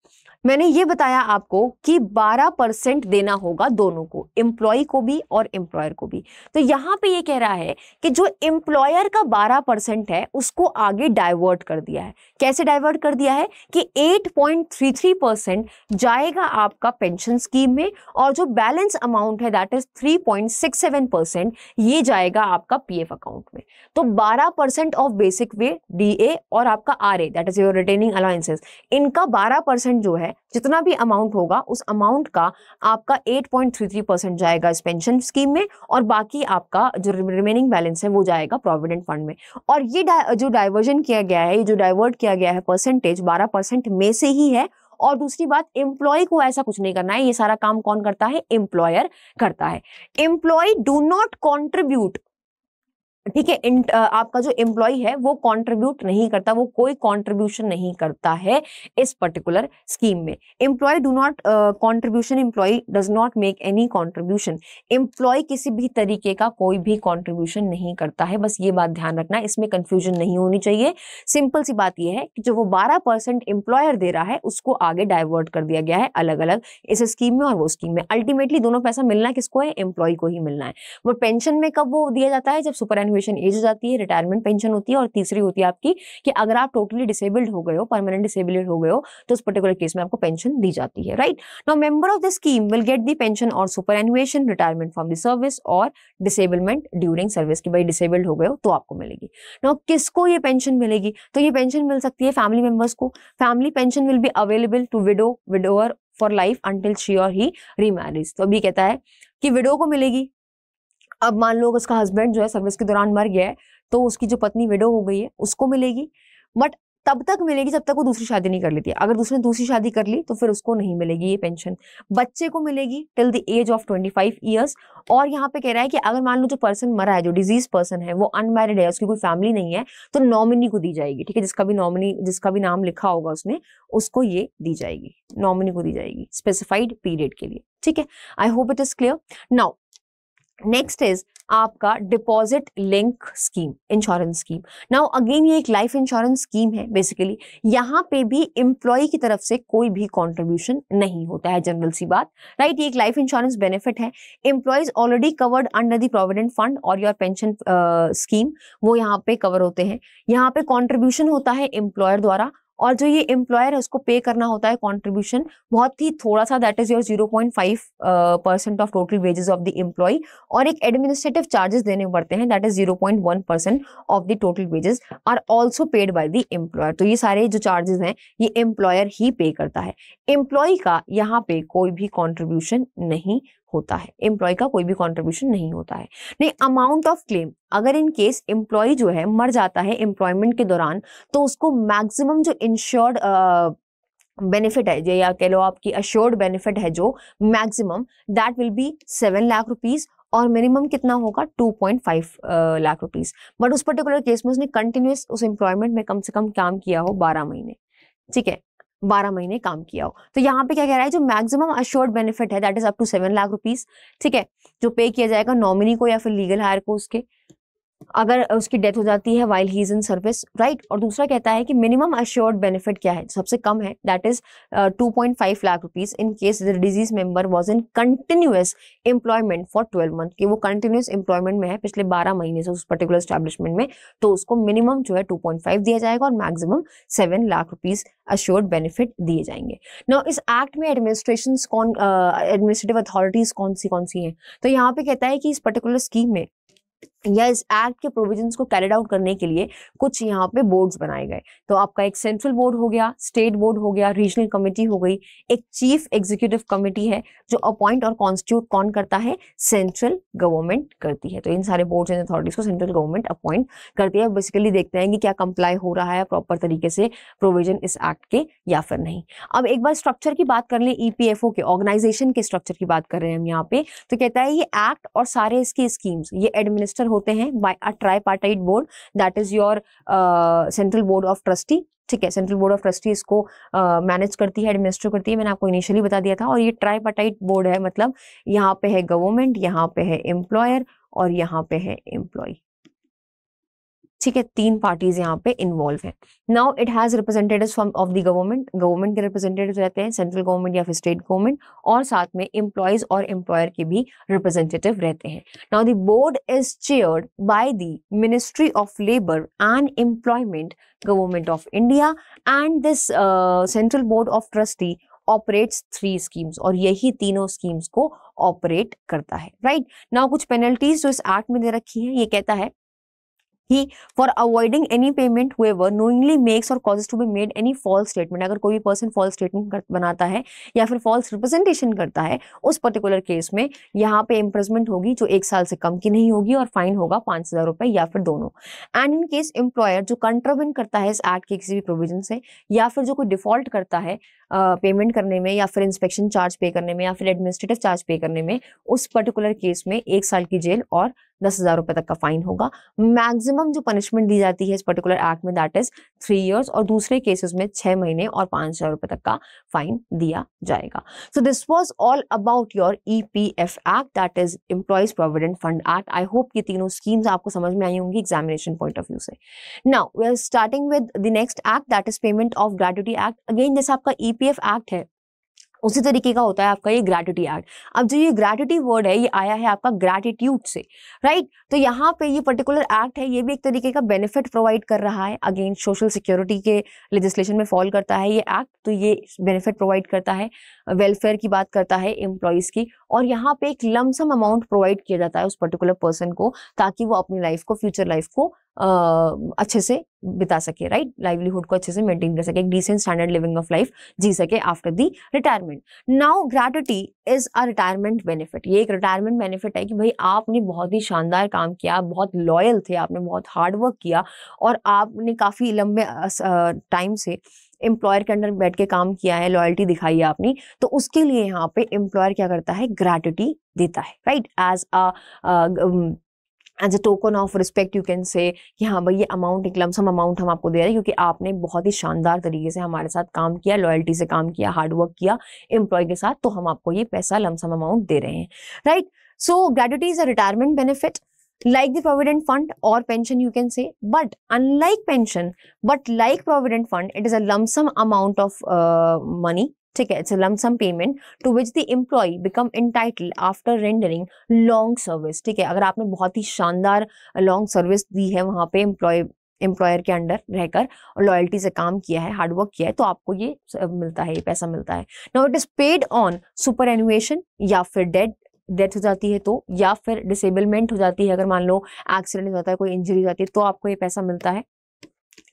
मैंने ये बताया आपको कि बारह percent देना होगा दोनों को, एम्प्लॉय को भी और एम्प्लॉयर को भी। तो यहाँ पे ये कह रहा है कि जो एम्प्लॉयर का बारह परसेंट है उसको आगे डाइवर्ट कर दिया है। कैसे डाइवर्ट कर दिया है कि आठ पॉइंट तीन तीन परसेंट जाएगा आपका पेंशन स्कीम में और जो बैलेंस अमाउंट है that is three point six seven percent ये जाएगा आपका पीएफ अकाउंट में। तो बारह percent of basic wage, DA और आपका RA that is your retaining allowances, इनका बारह परसेंट जो है जितना भी अमाउंट होगा उस अमाउंट का आपका आठ पॉइंट तीन तीन परसेंट जाएगा इस पेंशन स्कीम में और बाकी आपका जो रिमेनिंग बैलेंस है वो जाएगा प्रोविडेंट फंड में। और ये जो डाइवर्जन किया गया है, ये जो डाइवर्ट किया गया है परसेंटेज बारह परसेंट में से ही है। और दूसरी बात, एम्प्लॉय को ऐसा कुछ नहीं करना है, ये सारा काम कौन करता है? एम्प्लॉयर करता है। एम्प्लॉय डू नॉट कॉन्ट्रीब्यूट ठीक है, आपका जो एम्प्लॉय है वो कंट्रीब्यूट नहीं करता, वो कोई कंट्रीब्यूशन नहीं करता है इस पर्टिकुलर स्कीम में। Employee do not contribution, employee does not make any contribution, employee किसी भी तरीके का कोई भी कंट्रीब्यूशन नहीं करता है। बस ये बात ध्यान रखना, इसमें कंफ्यूजन नहीं होनी चाहिए। सिंपल सी बात यह है कि जो वो बारह परसेंट एम्प्लॉयर दे रहा है उसको आगे डाइवर्ट कर दिया गया है अलग अलग इस स्कीम में और वो स्कीम में। अल्टीमेटली दोनों पैसा मिलना किसको है, एम्प्लॉय को ही मिलना है। वो पेंशन में कब वो दिया जाता है, जब सुपर एनुएशन एज हो जाती है, रिटायरमेंट पेंशन होती है, और तीसरी होती है आपकी कि अगर आप टोटली डिसेबल्ड हो गए हो, परमानेंट डिसेबल्ड हो गए हो, तो उस पर्टिकुलर केस में आपको पेंशन दी जाती है। Right, now member of the scheme will get the pension और superannuation, retirement from the service और डिसेबलमेंट ड्यूरिंग सर्विस, की भाई डिसेबल्ड हो गए हो तो आपको मिलेगी। नाउ किसको ये पेंशन मिलेगी, तो ये पेंशन मिल सकती है फैमिली मेंबर्स को। Family pension will be available to widow widower for life until she और ही रीमैरिज। तो अभी कहता है कि विडो को मिलेगी। अब मान लो उसका हस्बैंड जो है सर्विस के दौरान मर गया है, तो उसकी जो पत्नी विडो हो गई है उसको मिलेगी, बट तब तक मिलेगी जब तक वो दूसरी शादी नहीं कर लेती है। अगर दूसरे दूसरी शादी कर ली तो फिर उसको नहीं मिलेगी ये पेंशन। बच्चे को मिलेगी till the age of twenty five years. और यहाँ पे कह रहा है कि अगर मान लो जो पर्सन मरा है, जो डिजीज पर्सन है, वो अनमैरिड है, उसकी कोई फैमिली नहीं है, तो नॉमिनी को दी जाएगी। ठीक है, जिसका भी नॉमिनी, जिसका भी नाम लिखा होगा उसने, उसको ये दी जाएगी, नॉमिनी को दी जाएगी स्पेसिफाइड पीरियड के लिए। ठीक है, I hope it is clear. Now next is आपका deposit link scheme, insurance scheme. Now again ये एक लाइफ इंश्योरेंस स्कीम है बेसिकली। यहाँ पे भी एम्प्लॉय की तरफ से कोई भी कंट्रीब्यूशन नहीं होता है, जनरल सी बात। Right right? ये एक लाइफ इंश्योरेंस बेनिफिट है। Employees already covered under the provident fund और योर पेंशन स्कीम, वो यहाँ पे कवर होते हैं। यहाँ पे कॉन्ट्रीब्यूशन होता है एम्प्लॉयर द्वारा, और जो ये एम्प्लॉयर है उसको पे करना होता है कंट्रीब्यूशन, बहुत ही थोड़ा सा, that is your zero point five percent of total wages of the employee, और एक एडमिनिस्ट्रेटिव चार्जेस देने पड़ते हैं, that is zero point one percent of the total wages are also paid by the employer. तो ये सारे जो charges हैं ये एम्प्लॉयर ही पे करता है, एम्प्लॉय का यहाँ पे कोई भी कॉन्ट्रीब्यूशन नहीं होता है, एम्प्लॉय का कोई भी कंट्रीब्यूशन नहीं होता है। नहीं, अमाउंट ऑफ क्लेम, अगर इन केस एम्प्लॉय जो है मर जाता है एम्प्लॉयमेंट के दौरान, तो उसको मैक्सिमम जो इंश्योर्ड बेनिफिट है, या कह लो आपकी अश्योर्ड बेनिफिट है, जो maximum that will be seven lakh rupees और मिनिमम कितना होगा two point five lakh rupees. But उस पर्टिकुलर केस में उसने कंटिन्यूस उस एम्प्लॉयमेंट में कम से कम काम किया हो बारह महीने। ठीक है, बारह महीने काम किया हो, तो यहाँ पे क्या कह रहा है, जो मैक्सिमम अश्योर्ड बेनिफिट है that is up to seven lakh rupees. ठीक है, जो पे किया जाएगा नॉमिनी को या फिर लीगल हायर को उसके, अगर उसकी डेथ हो जाती है while he is in service. Right, और दूसरा कहता है कि मिनिमम अश्योर्ड बेनिफिट क्या है, सबसे कम है, that is two point five lakh rupees in case the disease member was in continuous employment for twelve month, कि वो कंटिन्यूअस एम्प्लॉयमेंट में है पिछले बारह महीने से उस पर्टिकुलर स्टैब्लिशमेंट में, तो उसको मिनिमम जो है टू पॉइंट फाइव दिया जाएगा और maximum seven lakh rupees assured benefit दिए जाएंगे। नाउ इस एक्ट में एडमिनिस्ट्रेशन कौन, एडमिनिस्ट्रेटिव अथॉरिटीज कौन सी कौन सी है, तो यहाँ पे कहता है कि इस पर्टिकुलर स्कीम में या इस एक्ट के प्रोविजंस को कैरिड आउट करने के लिए कुछ यहाँ पे बोर्ड्स बनाए गए। तो आपका एक सेंट्रल बोर्ड हो गया, स्टेट बोर्ड हो गया, रीजनल कमेटी हो गई, एक चीफ एग्जीक्यूटिव कमेटी है जो अपॉइंट और कॉन्स्टिट्यूट कौन करता है, सेंट्रल गवर्नमेंट करती है। तो इन सारे बोर्ड्स एंड अथॉरिटीज को सेंट्रल गवर्नमेंट अपॉइंट करती है। बेसिकली देखते हैं कि क्या कंप्लाई हो रहा है प्रॉपर तरीके से प्रोविजन इस एक्ट के या फिर नहीं। अब एक बार स्ट्रक्चर की बात कर लें, ईपीएफओ के ऑर्गेनाइजेशन के स्ट्रक्चर की बात कर रहे हैं हम यहाँ पे, तो कहता है ये एक्ट और सारे इसकी स्कीम्स ये एडमिनिस्टर होते हैं by a tripartite board, that is your central board of trustee. ठीक है, सेंट्रल बोर्ड ऑफ ट्रस्टी इसको मैनेज uh, करती है, एडमिनिस्टर करती है, मैंने आपको इनिशियली बता दिया था। और ये ट्राइपार्टाइट बोर्ड है, मतलब यहाँ पे है गवर्नमेंट, यहाँ पे है एम्प्लॉयर और यहाँ पे है एम्प्लॉय। ठीक है, तीन पार्टीज यहाँ पे इन्वॉल्व हैं। Now it has representatives from of the government, government के रिप्रेजेंटेटिव्स रहते हैं, सेंट्रल गवर्नमेंट या फिर स्टेट गवर्नमेंट, और साथ में एम्प्लॉयज और एम्प्लॉयर के भी रिप्रेजेंटेटिव रहते हैं। Now the board is chaired by the ministry of labour and employment, government of India, and this central board of trustee operates three schemes, और यही तीनों स्कीम्स को ऑपरेट करता है। राइट, नाउ कुछ पेनल्टीज जो इस एक्ट में दे रखी है, ये कहता है He, for avoiding any payment, whoever knowingly makes or causes to be made any false statement, अगर कोई भी पर्सन फॉल्स स्टेटमेंट बनाता है या फिर फॉल्स रिप्रेजेंटेशन करता है, उस पर्टिकुलर केस में यहाँ पे इम्प्रिजमेंट होगी जो एक साल से कम की नहीं होगी, और फाइन होगा पांच हजार रुपए या फिर दोनों। एंड इन केस एम्प्लॉयर जो कंट्रावेंट करता है इस एक्ट के किसी भी प्रोविजन से, या फिर जो कोई डिफॉल्ट करता है पेमेंट uh, करने में, या फिर इंस्पेक्शन चार्ज पे करने में, या फिर एडमिनिस्ट्रेटिव चार्ज पे करने में, उस पर्टिकुलर केस में एक साल की जेल और दस हजार रुपए तक का फाइन होगा। मैक्सिमम जो पनिशमेंट दी जाती है इस पर्टिकुलर एक्ट में दैट इज थ्री इयर्स और दूसरे केसेस में छह महीने और पांच हजार रुपए तक का फाइन दिया जाएगा। So this was all about your EPF act that is employees provident fund act. I hope कि तीनों स्कीम्स आपको समझ में आई होंगी एग्जामिनेशन पॉइंट ऑफ व्यू से। Now we are starting with the next act that is payment of gratuity act. Again जैसे आपका ईपीएफ एक्ट है उसी तरीके का होता है आपका ये ग्रेट्युटी एक्ट। अब जो ये ग्रेट्युटी वर्ड है ये आया है आपका ग्रेटिट्यूड से, राइट right? तो यहाँ पे ये पर्टिकुलर एक्ट है ये भी एक तरीके का बेनिफिट प्रोवाइड कर रहा है। अगेन सोशल सिक्योरिटी के लेजिस्लेशन में फॉल करता है ये एक्ट, तो ये बेनिफिट प्रोवाइड करता है, वेलफेयर की बात करता है एम्प्लॉयज की, और यहाँ पे एक लमसम अमाउंट प्रोवाइड किया जाता है उस पर्टिकुलर पर्सन को ताकि वो अपनी लाइफ को फ्यूचर लाइफ को Uh, अच्छे से बिता सके, राइट right? लाइवलीहुड को अच्छे से मेंटेन कर सके, एक decent standard living of life जी सके after the retirement. Now gratuity is a retirement benefit. ये एक रिटायरमेंट बेनिफिट है कि भाई आपने बहुत ही शानदार काम किया, आप बहुत लॉयल थे, आपने बहुत हार्डवर्क किया और आपने काफ़ी लंबे टाइम से एम्प्लॉयर के अंडर बैठ के काम किया है, लॉयल्टी दिखाई है आपने, तो उसके लिए यहाँ पे एम्प्लॉयर क्या करता है ग्रेट्युटी देता है, right as a as a token of respect you can say कि हाँ भाई ये अमाउंट एक लमसम अमाउंट हम आपको दे रहे हैं क्योंकि आपने बहुत ही शानदार तरीके से हमारे साथ काम किया, लॉयल्टी से काम किया, हार्डवर्क किया एम्प्लॉय के साथ, तो हम आपको ये पैसा लमसम अमाउंट दे रहे हैं, right. So gratuity is a retirement benefit like the provident fund or pension you can say, but unlike pension but like provident fund it is a lump sum amount of uh, money, ठीक है, it's a lump sum payment to which the employee become entitled after rendering long service, ठीक है, अगर आपने बहुत ही शानदार long service दी है वहाँ पे employee एम्प्लॉयर के अंडर रहकर और लॉयल्टी से काम किया है, हार्डवर्क किया है, तो आपको ये मिलता है, ये पैसा मिलता है। now it is paid on superannuation या फिर डेड डेथ हो जाती है तो, या फिर डिसेबलमेंट हो जाती है, अगर मान लो एक्सीडेंट हो जाता है, कोई इंजरी हो जाती है तो आपको ये पैसा मिलता है,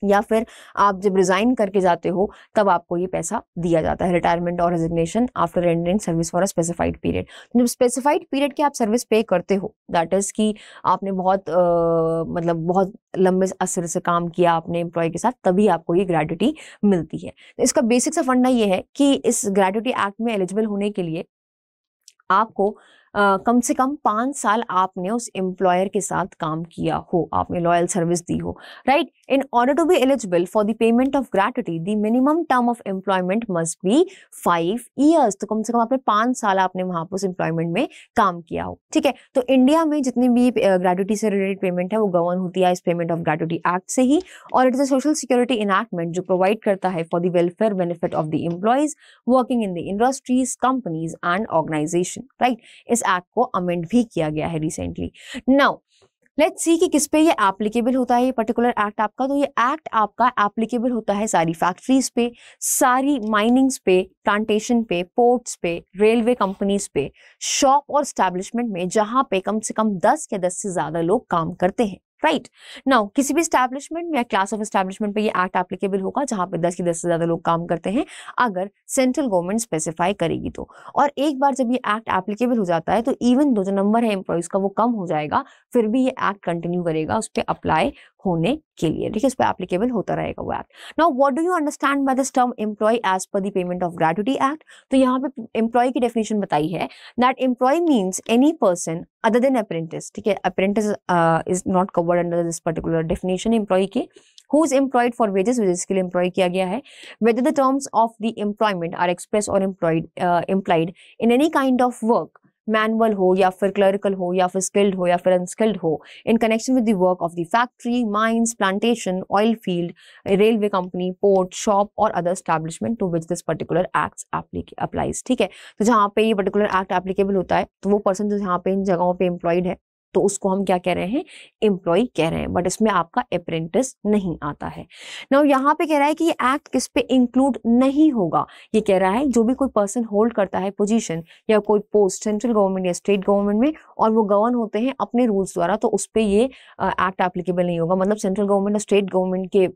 या फिर आप जब रिजाइन करके जाते हो तब आपको ये पैसा दिया जाता है, रिटायरमेंट और resignation after rendering service for a specified period. जब स्पेसिफाइड पीरियड की आप सर्विस पे करते हो दैट इज कि आपने बहुत आ, मतलब बहुत लंबे असर से काम किया आपने एम्प्लॉय के साथ, तभी आपको ये ग्रेट्युटी मिलती है। तो इसका बेसिक सा फंडा ये है कि इस ग्रेट्युटी एक्ट में एलिजिबल होने के लिए आपको Uh, कम से कम पाँच साल आपने उस एम्प्लॉयर के साथ काम किया हो, आपने लॉयल सर्विस दी हो, right. In order to be eligible for the payment of gratuity the minimum term of employment must be five years. तो कम से कम आपने पाँच साल आपने वहाँ पर उस एम्प्लॉयमेंट में काम किया हो, ठीक है। तो इंडिया में जितनी भी ग्रेट्युटी से रिलेटेड पेमेंट है वो गवर्न होती है इस पेमेंट ऑफ ग्रेट्युटी एक्ट से ही, और it is a social security enactment जो प्रोवाइड करता है for the welfare benefit of the employees working in the industries companies and organisation, right. इस एक्ट को अमेंड भी किया गया है रिसेंटली। नाउ लेट्स सी कि किस पे ये एप्लीकेबल होता है ये पर्टिकुलर एक्ट आपका। तो ये एक्ट आपका एप्लीकेबल होता है सारी फैक्ट्रीज पे, सारी माइनिंग्स पे, प्लांटेशन पे, पोर्ट्स पे, रेलवे कंपनीज पे, शॉप और स्टैब्लिशमेंट में जहाँ पे कम से कम दस या दस से ज्यादा लोग काम करते हैं, राइट। नाउ किसी भी स्टैब्लिशमेंट या क्लास ऑफ स्टैब्लिशमेंट पे ये एक्ट एप्लीकेबल होगा जहाँ पे दस की दस से ज्यादा लोग काम करते हैं, अगर सेंट्रल गवर्नमेंट स्पेसिफाई करेगी तो। और एक बार जब ये एक्ट एप्लीकेबल हो जाता है तो इवन दो जो नंबर है एम्प्लॉयज का वो कम हो जाएगा, फिर भी ये एक्ट कंटिन्यू करेगा उस पर अप्लाई होने के लिए, ठीक है, उस पर एप्लीकेबल होता रहेगा वो act. Now what do you understand by this term employee as per the payment of gratuity act. तो यहाँ पे एम्प्लॉय की डेफिनेशन बताई है that employee means any person other than apprentice, ठीक है, apprentice is not covered under this particular definition employee के, who is employed for wages, wages के लिए एम्प्लॉय किया गया है, whether the terms of the employment are express और employed employed in any kind of work, manual हो या फिर क्लरिकल हो या फिर स्किल्ड हो या फिर अनस्किल्ड हो, in connection with the work of the factory, mines, plantation, oil field, railway company, port, shop और other establishment to which this particular act applies, ठीक है। तो जहाँ पे ये पर्टिकुलर एक्ट एप्लीकेबल होता है तो वो पर्सन जो जहाँ पे इन जगहों पे एम्प्लॉयड है तो उसको हम क्या कह रहे हैं एम्प्लॉय कह रहे हैं, बट इसमें आपका अप्रेंटिस नहीं आता है। नाउ यहाँ पे कह रहा है कि ये एक्ट किस पे इंक्लूड नहीं होगा, ये कह रहा है जो भी कोई पर्सन होल्ड करता है पोजीशन या कोई पोस्ट सेंट्रल गवर्नमेंट या स्टेट गवर्नमेंट में और वो गवर्न होते हैं अपने रूल्स द्वारा, तो उस पर ये एक्ट एप्लीकेबल नहीं होगा। मतलब सेंट्रल गवर्नमेंट और स्टेट गवर्नमेंट के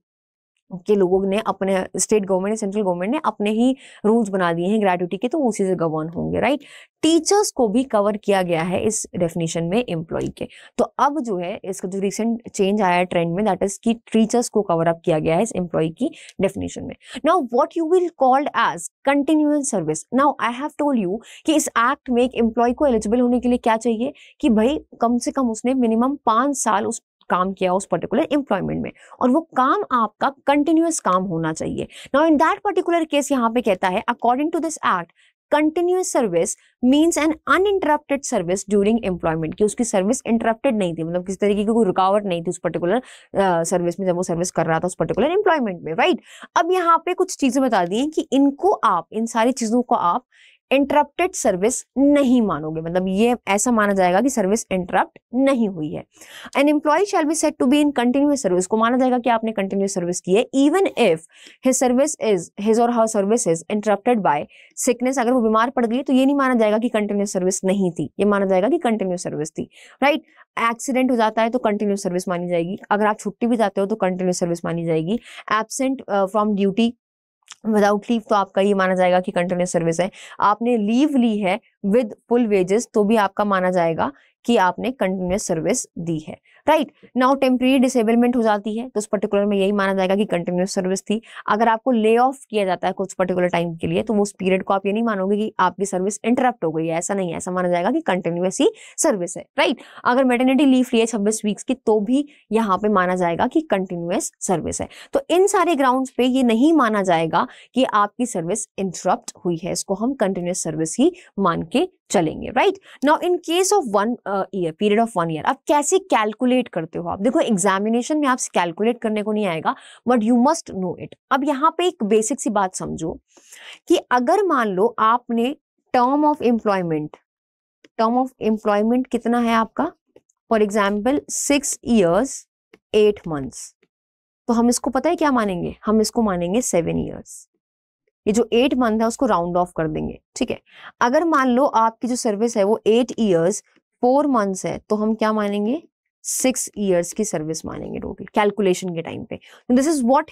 के लोगों ने अपने स्टेट गवर्नमेंट सेंट्रल गवर्नमेंट ने अपने ही रूल्स बना दिए हैं ग्रेट्युटी के, तो उसी से गवर्न होंगे, राइट। टीचर्स को भी कवर किया गया है इस डेफिनेशन में एम्प्लॉय के। तो अब जो है इसका जो रिसेंट चेंज आया है ट्रेंड में, दैट इज कि टीचर्स को कवर अप किया गया है इस एम्प्लॉय की डेफिनेशन में। Now what you will called as continuous service. Now I have told you कि इस एक्ट में एक एम्प्लॉय को एलिजिबल होने के लिए क्या चाहिए कि भाई कम से कम उसने मिनिमम पांच साल उस काम किया उस पर्टिकुलर एम्प्लॉयमेंट में, और वो काम आपका कंटिन्यूअस काम होना चाहिए। Now in that particular case यहाँ पे कहता है according to this act continuous service means an uninterrupted service during employment, कि उसकी सर्विस इंटरप्टेड नहीं थी, मतलब किसी तरीके की कोई रुकावट नहीं थी उस पर्टिकुलर सर्विस uh, में, जब वो सर्विस कर रहा था उस पर्टिकुलर एम्प्लॉयमेंट में, राइट right? अब यहाँ पे कुछ चीजें बता दी कि इनको आप इन सारी चीजों को आप इंटरप्टेड सर्विस नहीं मानोगे, मतलब ये ऐसा माना जाएगा कि सर्विस इंटरप्ट नहीं हुई है। An employee shall be said to be in continuous service को माना जाएगा कि आपने कंटिन्यूअस सर्विस की है, even if his service is his और her service is interrupted by sickness. अगर वो बीमार पड़ गई तो ये नहीं माना जाएगा कि कंटिन्यूअस सर्विस नहीं थी, ये माना जाएगा कि कंटिन्यूअस सर्विस थी, राइट right? एक्सीडेंट हो जाता है तो कंटिन्यूअस सर्विस मानी जाएगी, अगर आप छुट्टी भी जाते हो तो कंटिन्यूअस सर्विस मानी जाएगी, absent from duty without leave तो आपका ये माना जाएगा कि कंटिन्यूअस सर्विस है, आपने लीव ली है विद फुल वेजेस तो भी आपका माना जाएगा कि आपने कंटिन्यूअस सर्विस दी है, राइट। नाउ टेम्परेरी डिसेबलमेंट हो जाती है तो उस पर्टिकुलर में यही माना जाएगा कि कंटिन्यूअस सर्विस थी। अगर आपको ले ऑफ किया जाता है कुछ पर्टिकुलर टाइम के लिए तो उस पीरियड को आप ये नहीं मानोगे कि आपकी सर्विस इंटरप्ट हो गई है, ऐसा नहीं है, ऐसा माना जाएगा कि कंटिन्यूअस ही सर्विस है, राइट। अगर मेटर्निटी लीव ली है छब्बीस वीक्स की तो भी यहाँ पे माना जाएगा कि कंटिन्यूअस सर्विस है। तो इन सारे ग्राउंड पे ये नहीं माना जाएगा कि आपकी सर्विस इंटरप्ट हुई है, इसको हम कंटिन्यूअस सर्विस ही मान के चलेंगे, right. Now in case of one year period of one year आप कैसे कैलकुलेट करते हो? आप देखो एग्जामिनेशन में आपसे कैलकुलेट करने को नहीं आएगा, but you must know it. अब यहाँ पे एक बेसिक सी बात समझो कि अगर मान लो आपने term of employment term of employment कितना है आपका, for example six years eight months, तो हम इसको पता है क्या मानेंगे, हम इसको मानेंगे सेवन ईयर्स। ये जो एट मंथ है उसको राउंड ऑफ कर देंगे, ठीक है। अगर मान लो आपकी जो सर्विस है वो एट इयर्स फोर मंथ्स है तो हम क्या मानेंगे, सिक्स इयर्स की सर्विस मानेंगे टोटल कैलकुलेशन के टाइम पे। This is what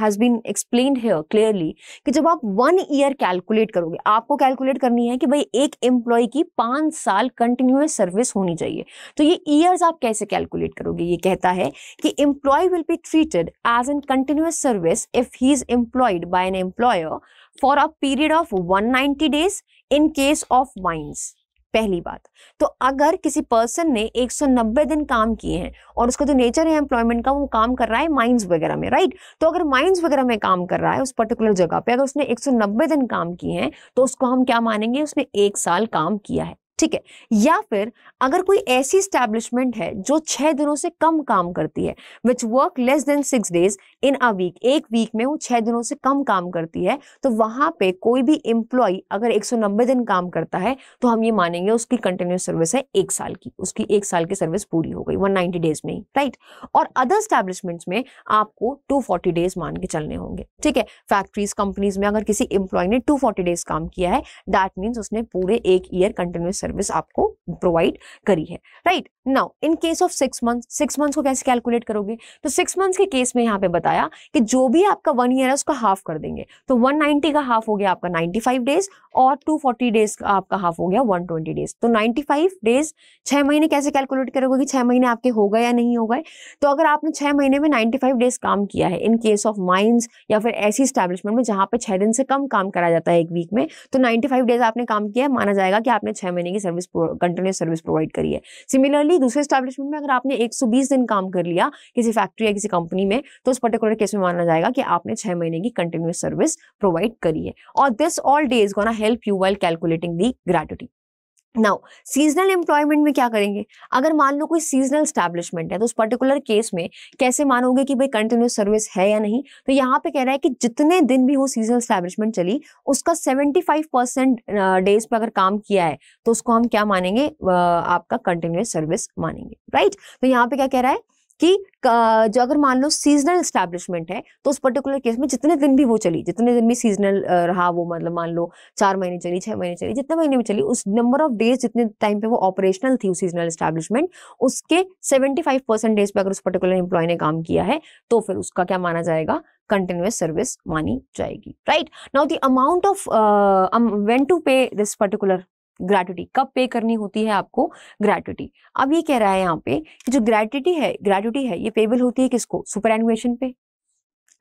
has been explained here clearly कि जब आप वन ईयर कैलकुलेट करोगे, आपको कैलकुलेट करनी है कि भाई एक एम्प्लॉय की पांच साल कंटिन्यूअस सर्विस होनी चाहिए, तो ये ईयर्स आप कैसे कैलकुलेट करोगे। ये कहता है कि employee will be treated as an continuous service if he is employed by an employer for a period of one ninety days in case of mines. पहली बात तो अगर किसी पर्सन ने एक सौ नब्बे दिन काम किए हैं और उसका जो नेचर है एम्प्लॉयमेंट का वो काम कर रहा है माइंस वगैरह में, राइट। तो अगर माइंस वगैरह में काम कर रहा है उस पर्टिकुलर जगह पे, अगर उसने एक सौ नब्बे दिन काम किए हैं तो उसको हम क्या मानेंगे, उसने एक साल काम किया है, ठीक है। या फिर अगर कोई ऐसी स्टैब्लिशमेंट है जो छह दिनों से कम काम करती है, which work less than six days in a week, एक वीक में वो छह दिनों से कम काम करती है, तो वहां पे कोई भी एम्प्लॉय अगर एक सौ नब्बे दिन काम करता है तो हम ये मानेंगे उसकी कंटिन्यूस सर्विस है एक साल की, उसकी एक साल की सर्विस पूरी हो गई एक सौ नब्बे डेज में, राइट। और अदर स्टैब्लिशमेंट्स में आपको दो सौ चालीस डेज मान के चलने होंगे, ठीक है। फैक्ट्रीज कंपनीज में अगर किसी एम्प्लॉय ने दो सौ चालीस डेज काम किया है दैट मीन्स उसने पूरे एक ईयर कंटिन्यूस सर्विस आपको प्रोवाइड करी है, right. Now in case of six month, six months को कैसे कैलकुलेट करोगे, तो सिक्स मंथ्स के केस में यहाँ पे बताया कि जो भी आपका वन ईयर है उसका हाफ कर देंगे, तो एक सौ नब्बे का हाफ हो गया आपका पचानवे डेज और दो सौ चालीस डेज का आपका हाफ हो गया एक सौ बीस डेज। तो पचानवे डेज छह महीने कैसे कैलकुलेट करोगे कि छह महीने आपके हो गए या नहीं हो गए। तो अगर आपने छह महीने में पचानवे डेज काम किया है इन केस ऑफ माइंस या फिर ऐसी स्टैब्लिशमेंट में जहां पे छह दिन से कम काम कराया जाता है एक वीक में, तो पचानवे डेज आपने काम किया है, माना जाएगा कि आपने छह महीने की सर्विस कंटिन्यूस सर्विस प्रोवाइड करी है। सिमिलरली दूसरे स्टैब्लिशमेंट में अगर आपने एक सौ बीस दिन काम कर लिया किसी फैक्ट्री या किसी कंपनी में, तो उस पर्टिकुलर केस में माना जाएगा कि आपने छह महीने की कंटिन्यूस सर्विस प्रोवाइड करी है। और this all day is gonna help you while calculating the gratuity. Now seasonal employment में क्या करेंगे, अगर मान लो कोई सीजनल स्टैब्लिशमेंट है तो उस पर्टिकुलर केस में कैसे मानोगे कि भाई कंटिन्यूस सर्विस है या नहीं। तो यहाँ पे कह रहा है कि जितने दिन भी हो सीजनल स्टैब्लिशमेंट चली उसका पचहत्तर परसेंट डेज पे अगर काम किया है तो उसको हम क्या मानेंगे, आपका कंटिन्यूस सर्विस मानेंगे, राइट। तो यहाँ पे क्या कह रहा है कि जो अगर मान लो सीजनल एस्टैब्लिशमेंट है तो उस पर्टिकुलर केस में जितने दिन भी वो चली, जितने दिन भी सीजनल रहा वो, मतलब मान लो चार महीने चली, छह महीने चली, जितने महीने भी चली, उस नंबर ऑफ डेज जितने टाइम पे वो ऑपरेशनल थी सीजनल एस्टैब्लिशमेंट, उसके सेवेंटी फाइव परसेंट डेज पे अगर उस पर्टिकुलर एम्प्लॉय ने काम किया है तो फिर उसका क्या माना जाएगा, कंटिन्यूअस सर्विस मानी जाएगी। Right, now the amount of when to pay this particular gratuity, कब पे करनी होती है आपको ग्रेट्युटी। अब ये कह रहा है यहाँ पे कि जो ग्रेट्युटी है ग्रेट्युटी है ये पेबल होती है किसको, सुपरएनुएशन पे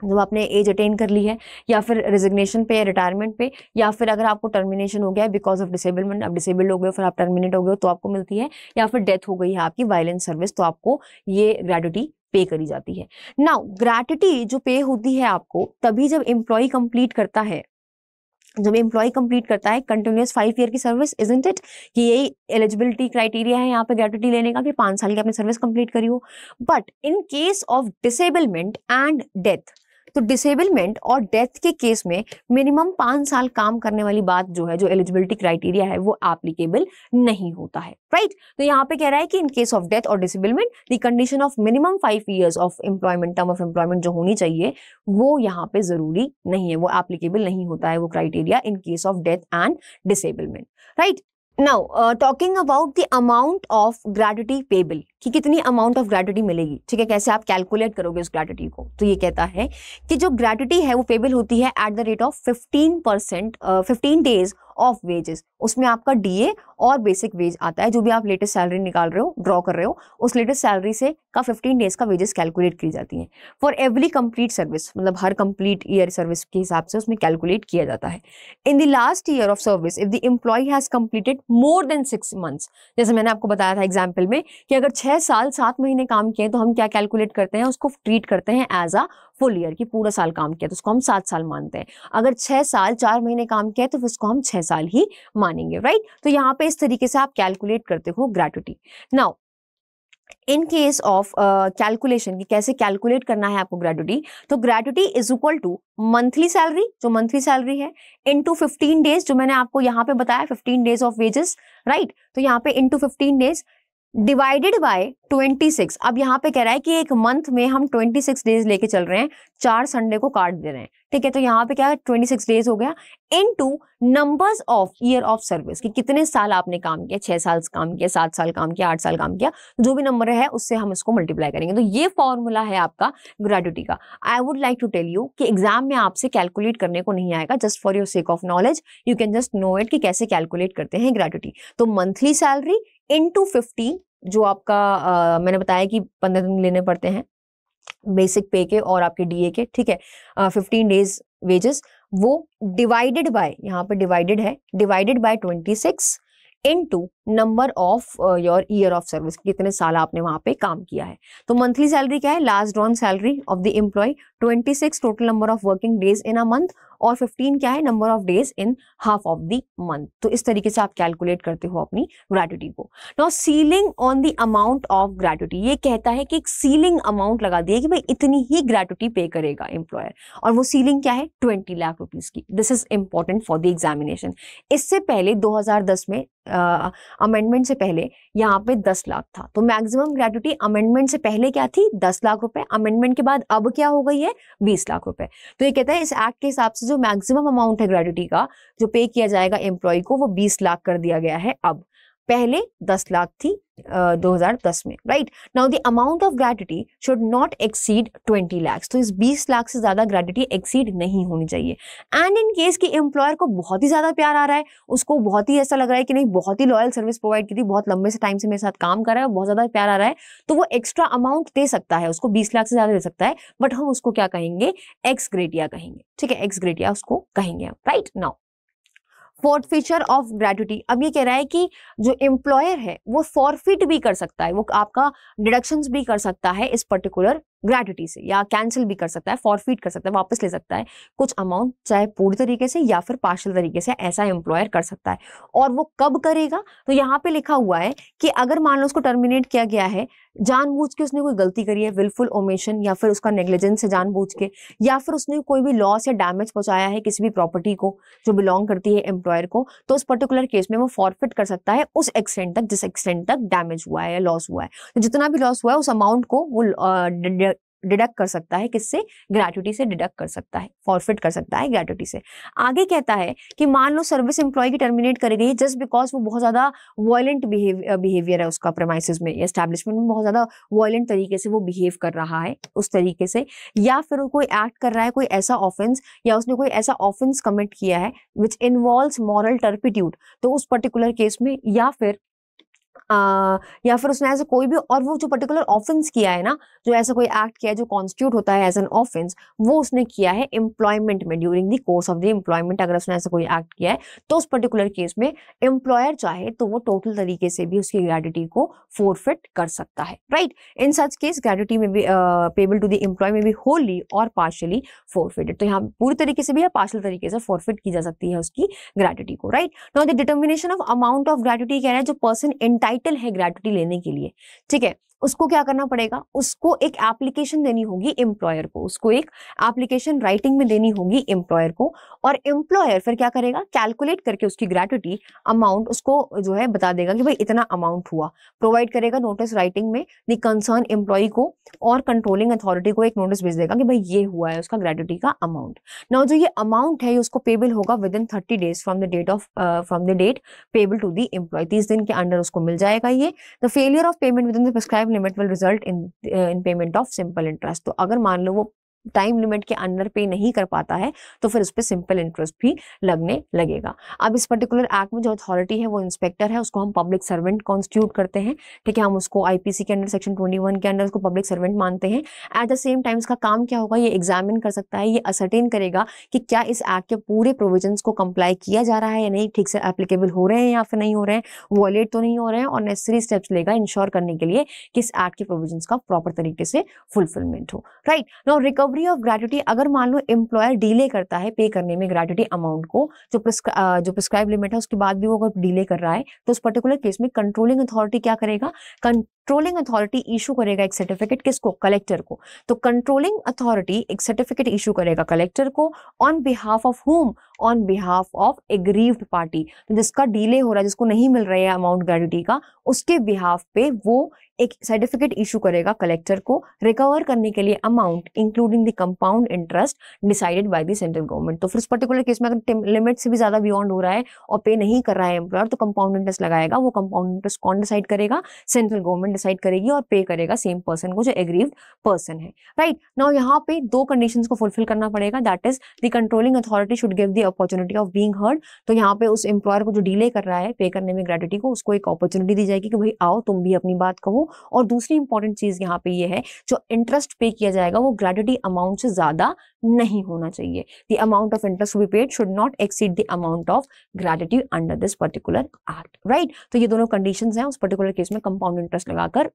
जब आपने एज अटेन कर ली है, या फिर रेजिग्नेशन पे, रिटायरमेंट पे, या फिर अगर आपको टर्मिनेशन हो गया है बिकॉज ऑफ डिसेबलमेंट, आप डिसेबल्ड हो गए फिर आप टर्मिनेट हो गए तो आपको मिलती है, या फिर डेथ हो गई है आपकी, वायलेंट सर्विस, तो आपको ये ग्रेट्युटी पे करी जाती है। नाउ ग्रेट्युटी जो पे होती है आपको तभी जब एम्प्लॉय कंप्लीट करता है, जब एम्प्लॉय कंप्लीट करता है कंटिन्यूअस फाइव ईयर की सर्विस, इजंट इट, कि यही एलिजिबिलिटी क्राइटेरिया है यहाँ पे ग्रेट्युटी लेने का कि पांच साल की आपने सर्विस कंप्लीट करी हो। But in case of disablement and death, तो डिसेबलमेंट और डेथ के केस में मिनिमम पाँच साल काम करने वाली बात जो है, जो एलिजिबिलिटी क्राइटेरिया है वो एप्लीकेबल नहीं होता है। Right right? तो यहाँ पे कह रहा है कि इन केस ऑफ डेथ और disablement the condition of minimum five years of employment, term of employment जो होनी चाहिए वो यहाँ पे जरूरी नहीं है, वो एप्लीकेबल नहीं होता है वो criteria in case of death and disablement. Right, now talking about the amount of gratuity payable, कि कितनी अमाउंट ऑफ ग्रेट्युटी मिलेगी, ठीक है, कैसे आप कैलकुलेट करोगे उस ग्रेट्युटी को। तो ये कहता है कि जो ग्रेट्युटी है वो पेबल होती है at the rate of fifteen percent, fifteen days of wages, उसमें आपका डीए और बेसिक वेज आता है, जो भी आप लेटेस्ट सैलरी निकाल रहे हो, ड्रॉ कर रहे हो, उस लेटेस्ट सैलरी से का फिफ्टीन डेज का वेजेस कैलकुलेट की जाती है फॉर एवरी कंप्लीट सर्विस, मतलब हर कंप्लीट ईयर सर्विस के हिसाब से उसमें कैलकुलेट किया जाता है। In the last year of service if the employee has completed more than six months, जैसे मैंने आपको बताया था एग्जाम्पल में कि अगर छह साल सात महीने काम किए तो हम क्या कैलकुलेट करते हैं, उसको ट्रीट करते हैं एज अ फुल ईयर, कि पूरा साल काम किया तो उसको हम सात साल मानते हैं, अगर छह साल चार महीने काम किया तो फिर उसको हम छह साल ही मानेंगे। राइट, तो यहाँ पे इस तरीके से आप कैलकुलेट करते हो gratuity. Now in case of calculation, कि कैसे कैलकुलेट करना है आपको ग्रेट्युटी, तो gratuity is equal to monthly salary, जो मंथली सैलरी है, इनटू फिफ्टीन डेज, जो मैंने आपको यहाँ पे बताया fifteen days of wages. Right, तो यहाँ पे into fifteen days divided by twenty six. अब यहाँ पे कह रहा है कि एक मंथ में हम ट्वेंटी सिक्स डेज लेके चल रहे हैं, चार संडे को काट दे रहे हैं, ठीक है, तो यहाँ पे क्या है ट्वेंटी सिक्स डेज हो गया, into numbers of year of service, कि कितने साल आपने काम किया, छह साल काम किया, सात साल काम किया, आठ साल काम किया, जो भी नंबर है उससे हम इसको मल्टीप्लाई करेंगे। तो ये फॉर्मूला है आपका ग्रेट्युटी का। I would like to tell you कि एग्जाम में आपसे कैलकुलेट करने को नहीं आएगा, just for your sake of knowledge you can just know it, कि कैसे कैलकुलेट करते हैं ग्रेट्युटी। तो मंथली सैलरी इनटू फिफ्टी, जो आपका आ, मैंने बताया कि पंद्रह दिन लेने पड़ते हैं बेसिक पे के और आपके डीए के, ठीक है, फिफ्टीन डेज वेजेस, वो डिवाइडेड बाय, यहाँ पे डिवाइडेड है, divided by twenty six, into number of your year of service, कितने साल आपने वहां पे काम किया है। तो मंथली सैलरी क्या है, last drawn salary of the employee, twenty six total number of working days in a month, और फिफ्टीन क्या है, number of days in half of the month. तो इस तरीके से आप कैलकुलेट करते हो अपनी ग्रेट्युटी को। Now ceiling on the amount of gratuity, ये कहता है कि एक सीलिंग अमाउंट लगा दी है कि भाई इतनी ही ग्रेट्युटी पे करेगा एम्प्लॉयर, और वो सीलिंग क्या है, ट्वेंटी लाख रुपीज की। This is important for the examination. इससे पहले दो हज़ार दस में अमेंडमेंट uh, से पहले यहाँ पे दस लाख था, तो मैक्सिमम ग्रेट्युटी अमेंडमेंट से पहले क्या थी, दस लाख रुपए, अमेंडमेंट के बाद अब क्या हो गई है, बीस लाख रुपए। तो ये कहता है इस एक्ट के हिसाब से जो मैक्सिमम अमाउंट है ग्रेट्युटी का जो पे किया जाएगा एम्प्लॉय को, वो बीस लाख कर दिया गया है, अब पहले दस लाख थी दो हज़ार दस में। Right, now the amount of gratuity should not exceed twenty lakh, तो इस बीस लाख से ज्यादा ग्रेट्युटी एक्सीड नहीं होनी चाहिए। एंड इन केस कि एम्प्लॉयर को बहुत ही ज्यादा प्यार आ रहा है, उसको बहुत ही ऐसा लग रहा है कि नहीं बहुत ही लॉयल सर्विस प्रोवाइड की थी, बहुत लंबे से टाइम से मेरे साथ काम कर रहा है, बहुत ज्यादा प्यार आ रहा है, तो वो एक्स्ट्रा अमाउंट दे सकता है, उसको बीस लाख से ज्यादा दे सकता है, बट हम उसको क्या कहेंगे, एक्स ग्रेटिया कहेंगे, ठीक है, एक्स ग्रेटिया उसको कहेंगे। Right, now fourth feature of gratuity, अब ये कह रहा है कि जो एम्प्लॉयर है वो फॉरफिट भी कर सकता है, वो आपका डिडक्शंस भी कर सकता है इस पर्टिकुलर ग्रेच्युटी से, या कैंसिल भी कर सकता है, फॉरफीट कर सकता है, वापस ले सकता है कुछ अमाउंट, चाहे पूरी तरीके से या फिर पार्शियल तरीके से, ऐसा एम्प्लॉयर कर सकता है। और वो कब करेगा, तो यहाँ पे लिखा हुआ है कि अगर मान लो उसको टर्मिनेट किया गया है जानबूझ के, उसने कोई गलती करी है, विलफुल ओमेशन या फिर उसका नेग्लिजेंस है जानबूझ के, या फिर उसने कोई भी लॉस या डैमेज पहुंचाया है किसी भी प्रॉपर्टी को जो बिलोंग करती है एम्प्लॉयर को, तो उस पर्टिकुलर केस में वो फॉरफिट कर सकता है उस एक्सटेंट तक जिस एक्सटेंट तक डैमेज हुआ है या लॉस हुआ है। तो जितना भी लॉस हुआ है उस अमाउंट को वो डिडक्ट कर सकता है, किससे, ग्रेच्युटी से डिडक्ट कर सकता है, फॉरफिट कर सकता है ग्रेच्युटी से। आगे कहता है कि मान लो सर्विस एम्प्लॉय की टर्मिनेट करी गई जस्ट बिकॉज वो बहुत ज्यादा वायलेंट बिहेवियर है उसका प्रेमाइसेस में, एस्टैब्लिशमेंट में बहुत ज्यादा वायलेंट तरीके से वो बिहेव कर रहा है उस तरीके से, या फिर कोई एक्ट कर रहा है कोई ऐसा ऑफेंस, या उसने कोई ऐसा ऑफेंस कमिट किया है विच इन्वॉल्व्स मॉरल टर्पिट्यूड, तो उस पर्टिकुलर केस में, या फिर आ, या फिर उसने ऐसा कोई भी, और वो जो पर्टिकुलर ऑफेंस किया है ना, जो ऐसा कोई एक्ट किया है जो कॉन्स्टिट्यूट होता है एज एन ऑफेंस, वो उसने किया है एम्प्लॉयमेंट में, during the course of the employment अगर उसने ऐसा कोई एक्ट किया है, तो उस पर्टिकुलर केस में एम्प्लॉयर चाहे तो वो टोटल तरीके से भी उसकी ग्रेच्युटी को फोरफिट कर सकता है। Right, in such case gratuity में भी पेबल टू द एम्प्लॉय में भी होली और पार्शियली फोरफिटेड, तो यहाँ पूरी तरीके से भी या पार्शियल तरीके से फोरफिट की जा सकती है उसकी ग्रेच्युटी को। Right, now the determination of amount of gratuity कह रहा है जो पर्सन टाइटल है ग्रेच्युटी लेने के लिए, ठीक है, उसको क्या करना पड़ेगा, उसको एक एप्लीकेशन देनी होगी एम्प्लॉयर को, उसको एक एप्लीकेशन राइटिंग में देनी होगी एम्प्लॉयर को, और एम्प्लॉयर फिर क्या करेगा, कैलकुलेट करके उसकी ग्रेच्युटी अमाउंट उसको जो है बता देगा कि भाई इतना अमाउंट हुआ, प्रोवाइड करेगा नोटिस राइटिंग में द कंसर्न एम्प्लॉय को, और कंट्रोलिंग अथॉरिटी को एक नोटिस भेज देगा कि भाई ये हुआ है उसका ग्रेच्युटी का अमाउंट। नाउ जो ये अमाउंट है उसको पेबल होगा within thirty days from the date of from the date payable to the employee, तीस दिन के अंदर उसको मिल जाएगा ये। The failure of payment within the prescribe limit will result in in payment of simple interest, तो अगर मान लो वो टाइम लिमिट के अंदर पे नहीं कर पाता है तो फिर उस पर सिंपल इंटरेस्ट भी लगने लगेगा। अब इस पर्टिकुलर एक्ट में जो अथॉरिटी है वो इंस्पेक्टर है, उसको हम पब्लिक सर्वेंट कॉन्स्टिट्यूट करते हैं, ठीक है, हम उसको आईपीसी के अंडर सेक्शन इक्कीस के अंडर उसको पब्लिक सर्वेंट मानते हैं। एट द सेम टाइम इसका काम क्या होगा, ये एग्जामिन कर सकता है, ये असर्टेन करेगा कि क्या इस एक्ट के पूरे प्रोविजंस को कंप्लाई किया जा रहा है या नहीं, ठीक से एप्लीकेबल हो रहे हैं या फिर नहीं हो रहे हैं, वॉयलेट तो नहीं हो रहे हैं, और नेसेसरी स्टेप्स लेगा इंश्योर करने के लिए कि इस एक्ट के प्रोविजंस का प्रॉपर तरीके से फुलफिलमेंट हो। Right, now recover of gratuity, अगर मान लो एम्प्लॉयर डिले करता है पे करने में ग्रेच्युटी अमाउंट को जो प्रिस्क्राइब लिमिट है उसके बाद भी वो अगर डिले कर रहा है, तो उस पर्टिकुलर केस में कंट्रोलिंग अथॉरिटी क्या करेगा, कंट्रोलिंग अथॉरिटी इशू करेगा एक सर्टिफिकेट, किसको, कलेक्टर को, तो कंट्रोलिंग अथॉरिटी एक सर्टिफिकेट इशू करेगा कलेक्टर को, on behalf of whom, on behalf of aggrieved party, जिसका डिले हो रहा है, जिसको नहीं मिल रहा है अमाउंट ग्रेच्युटी का, उसके बिहाफ पे वो एक सर्टिफिकेट इशू करेगा कलेक्टर को रिकवर करने के लिए amount including the compound interest decided by the central government. तो फिर उस पर्टिकुलर केस में अगर लिमिट से भी ज्यादा बियॉन्ड हो रहा है और पे नहीं कर रहा है एम्प्लॉयर तो कंपाउंड इंटरेस्ट लगाएगा, वो कंपाउंड इंटरेस्ट कौन डिसाइड करेगा, सेंट्रल गवर्नमेंट डिसाइड करेगी और पे करेगा सेम पर्सन को जो एग्रीव्ड पर्सन है। राइट, नाउ यहाँ पे दो कंडीशंस को फुलफिल करना पड़ेगा, that is the controlling authority should give the opportunity of being heard, तो यहाँ पे उस एम्प्लॉयर को जो डिले कर रहा है पे करने में ग्रेच्युटी को उसको एक अपॉर्चुनिटी दी जाएगी कि भाई आओ तुम भी अपनी बात कहो। और दूसरी इंपॉर्टेंट चीज यहाँ पे ये है जो इंटरेस्ट पे किया जाएगा वो ग्रेच्युटी अमाउंट से ज्यादा नहीं होना चाहिए, the amount of interest to be paid should not exceed the amount of gratuity under this particular act. Right, तो ये दोनों कंडीशंस हैं, उस पर्टिकुलर केस में कंपाउंड इंटरेस्ट लगाकर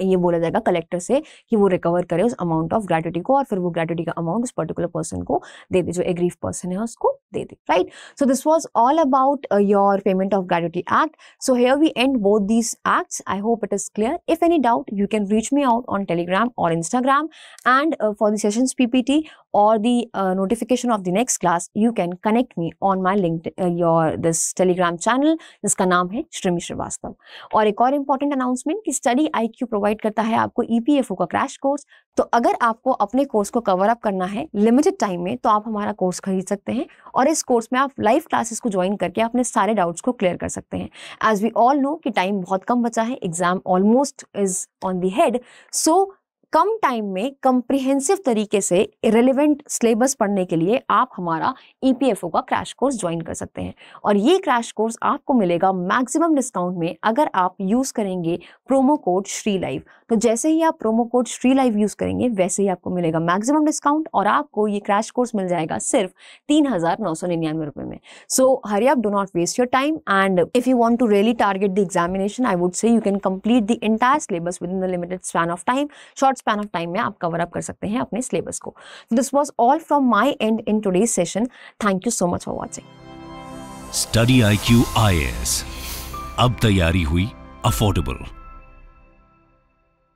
ये बोला जाएगा कलेक्टर से कि वो रिकवर करे उस अमाउंट ऑफ ग्रेच्युटी को और फिर वो ग्रेच्युटी का अमाउंट उस पर्टिकुलर पर्सन को दे दे जो एग्रीव्ड पर्सन है उसको दे दे। Right, so this was all about your payment of gratuity act, so here we end both these acts, I hope it is clear. If any doubt you can reach me out on Telegram और Instagram, and for the sessions PPT or the uh, notification of the next class, you can connect me on my link, uh, your this telegram channel जिसका नाम है श्रीमी श्रीवास्तव। और एक और important announcement कि study I Q provide करता है आपको ई पी एफ ओ का क्रैश कोर्स, तो अगर आपको अपने कोर्स को कवर अप करना है लिमिटेड टाइम में तो आप हमारा कोर्स खरीद सकते हैं, और इस कोर्स में आप लाइव क्लासेस को ज्वाइन करके अपने सारे डाउट्स को क्लियर कर सकते हैं। एज वी ऑल नो कि टाइम बहुत कम बचा है, exam almost is on the head, so कम टाइम में कम्प्रिहेंसिव तरीके से रेलिवेंट सिलेबस पढ़ने के लिए आप हमारा ई पी एफ ओ का क्रैश कोर्स ज्वाइन कर सकते हैं, और ये क्रैश कोर्स आपको मिलेगा मैक्सिमम डिस्काउंट में अगर आप यूज़ करेंगे प्रोमो कोड श्री लाइव। तो जैसे ही आप promo code Shri live use करेंगे वैसे ही आपको मिलेगा मैक्सिमम डिस्काउंट, और आपको ये क्रैश कोर्स मिल जाएगा सिर्फ तीन हज़ार नौ सौ निन्यानवे रुपये में। So hurry up, do not waste your time, and if you want to really target the examination I would say you can complete the entire syllabus within the limited span of time. Short span of time में आप cover up कर सकते हैं अपने syllabus को. This was all from my end in today's session. Thank you so much for watching. Study I Q I A S, अब तैयारी हुई अफोर्डेबल.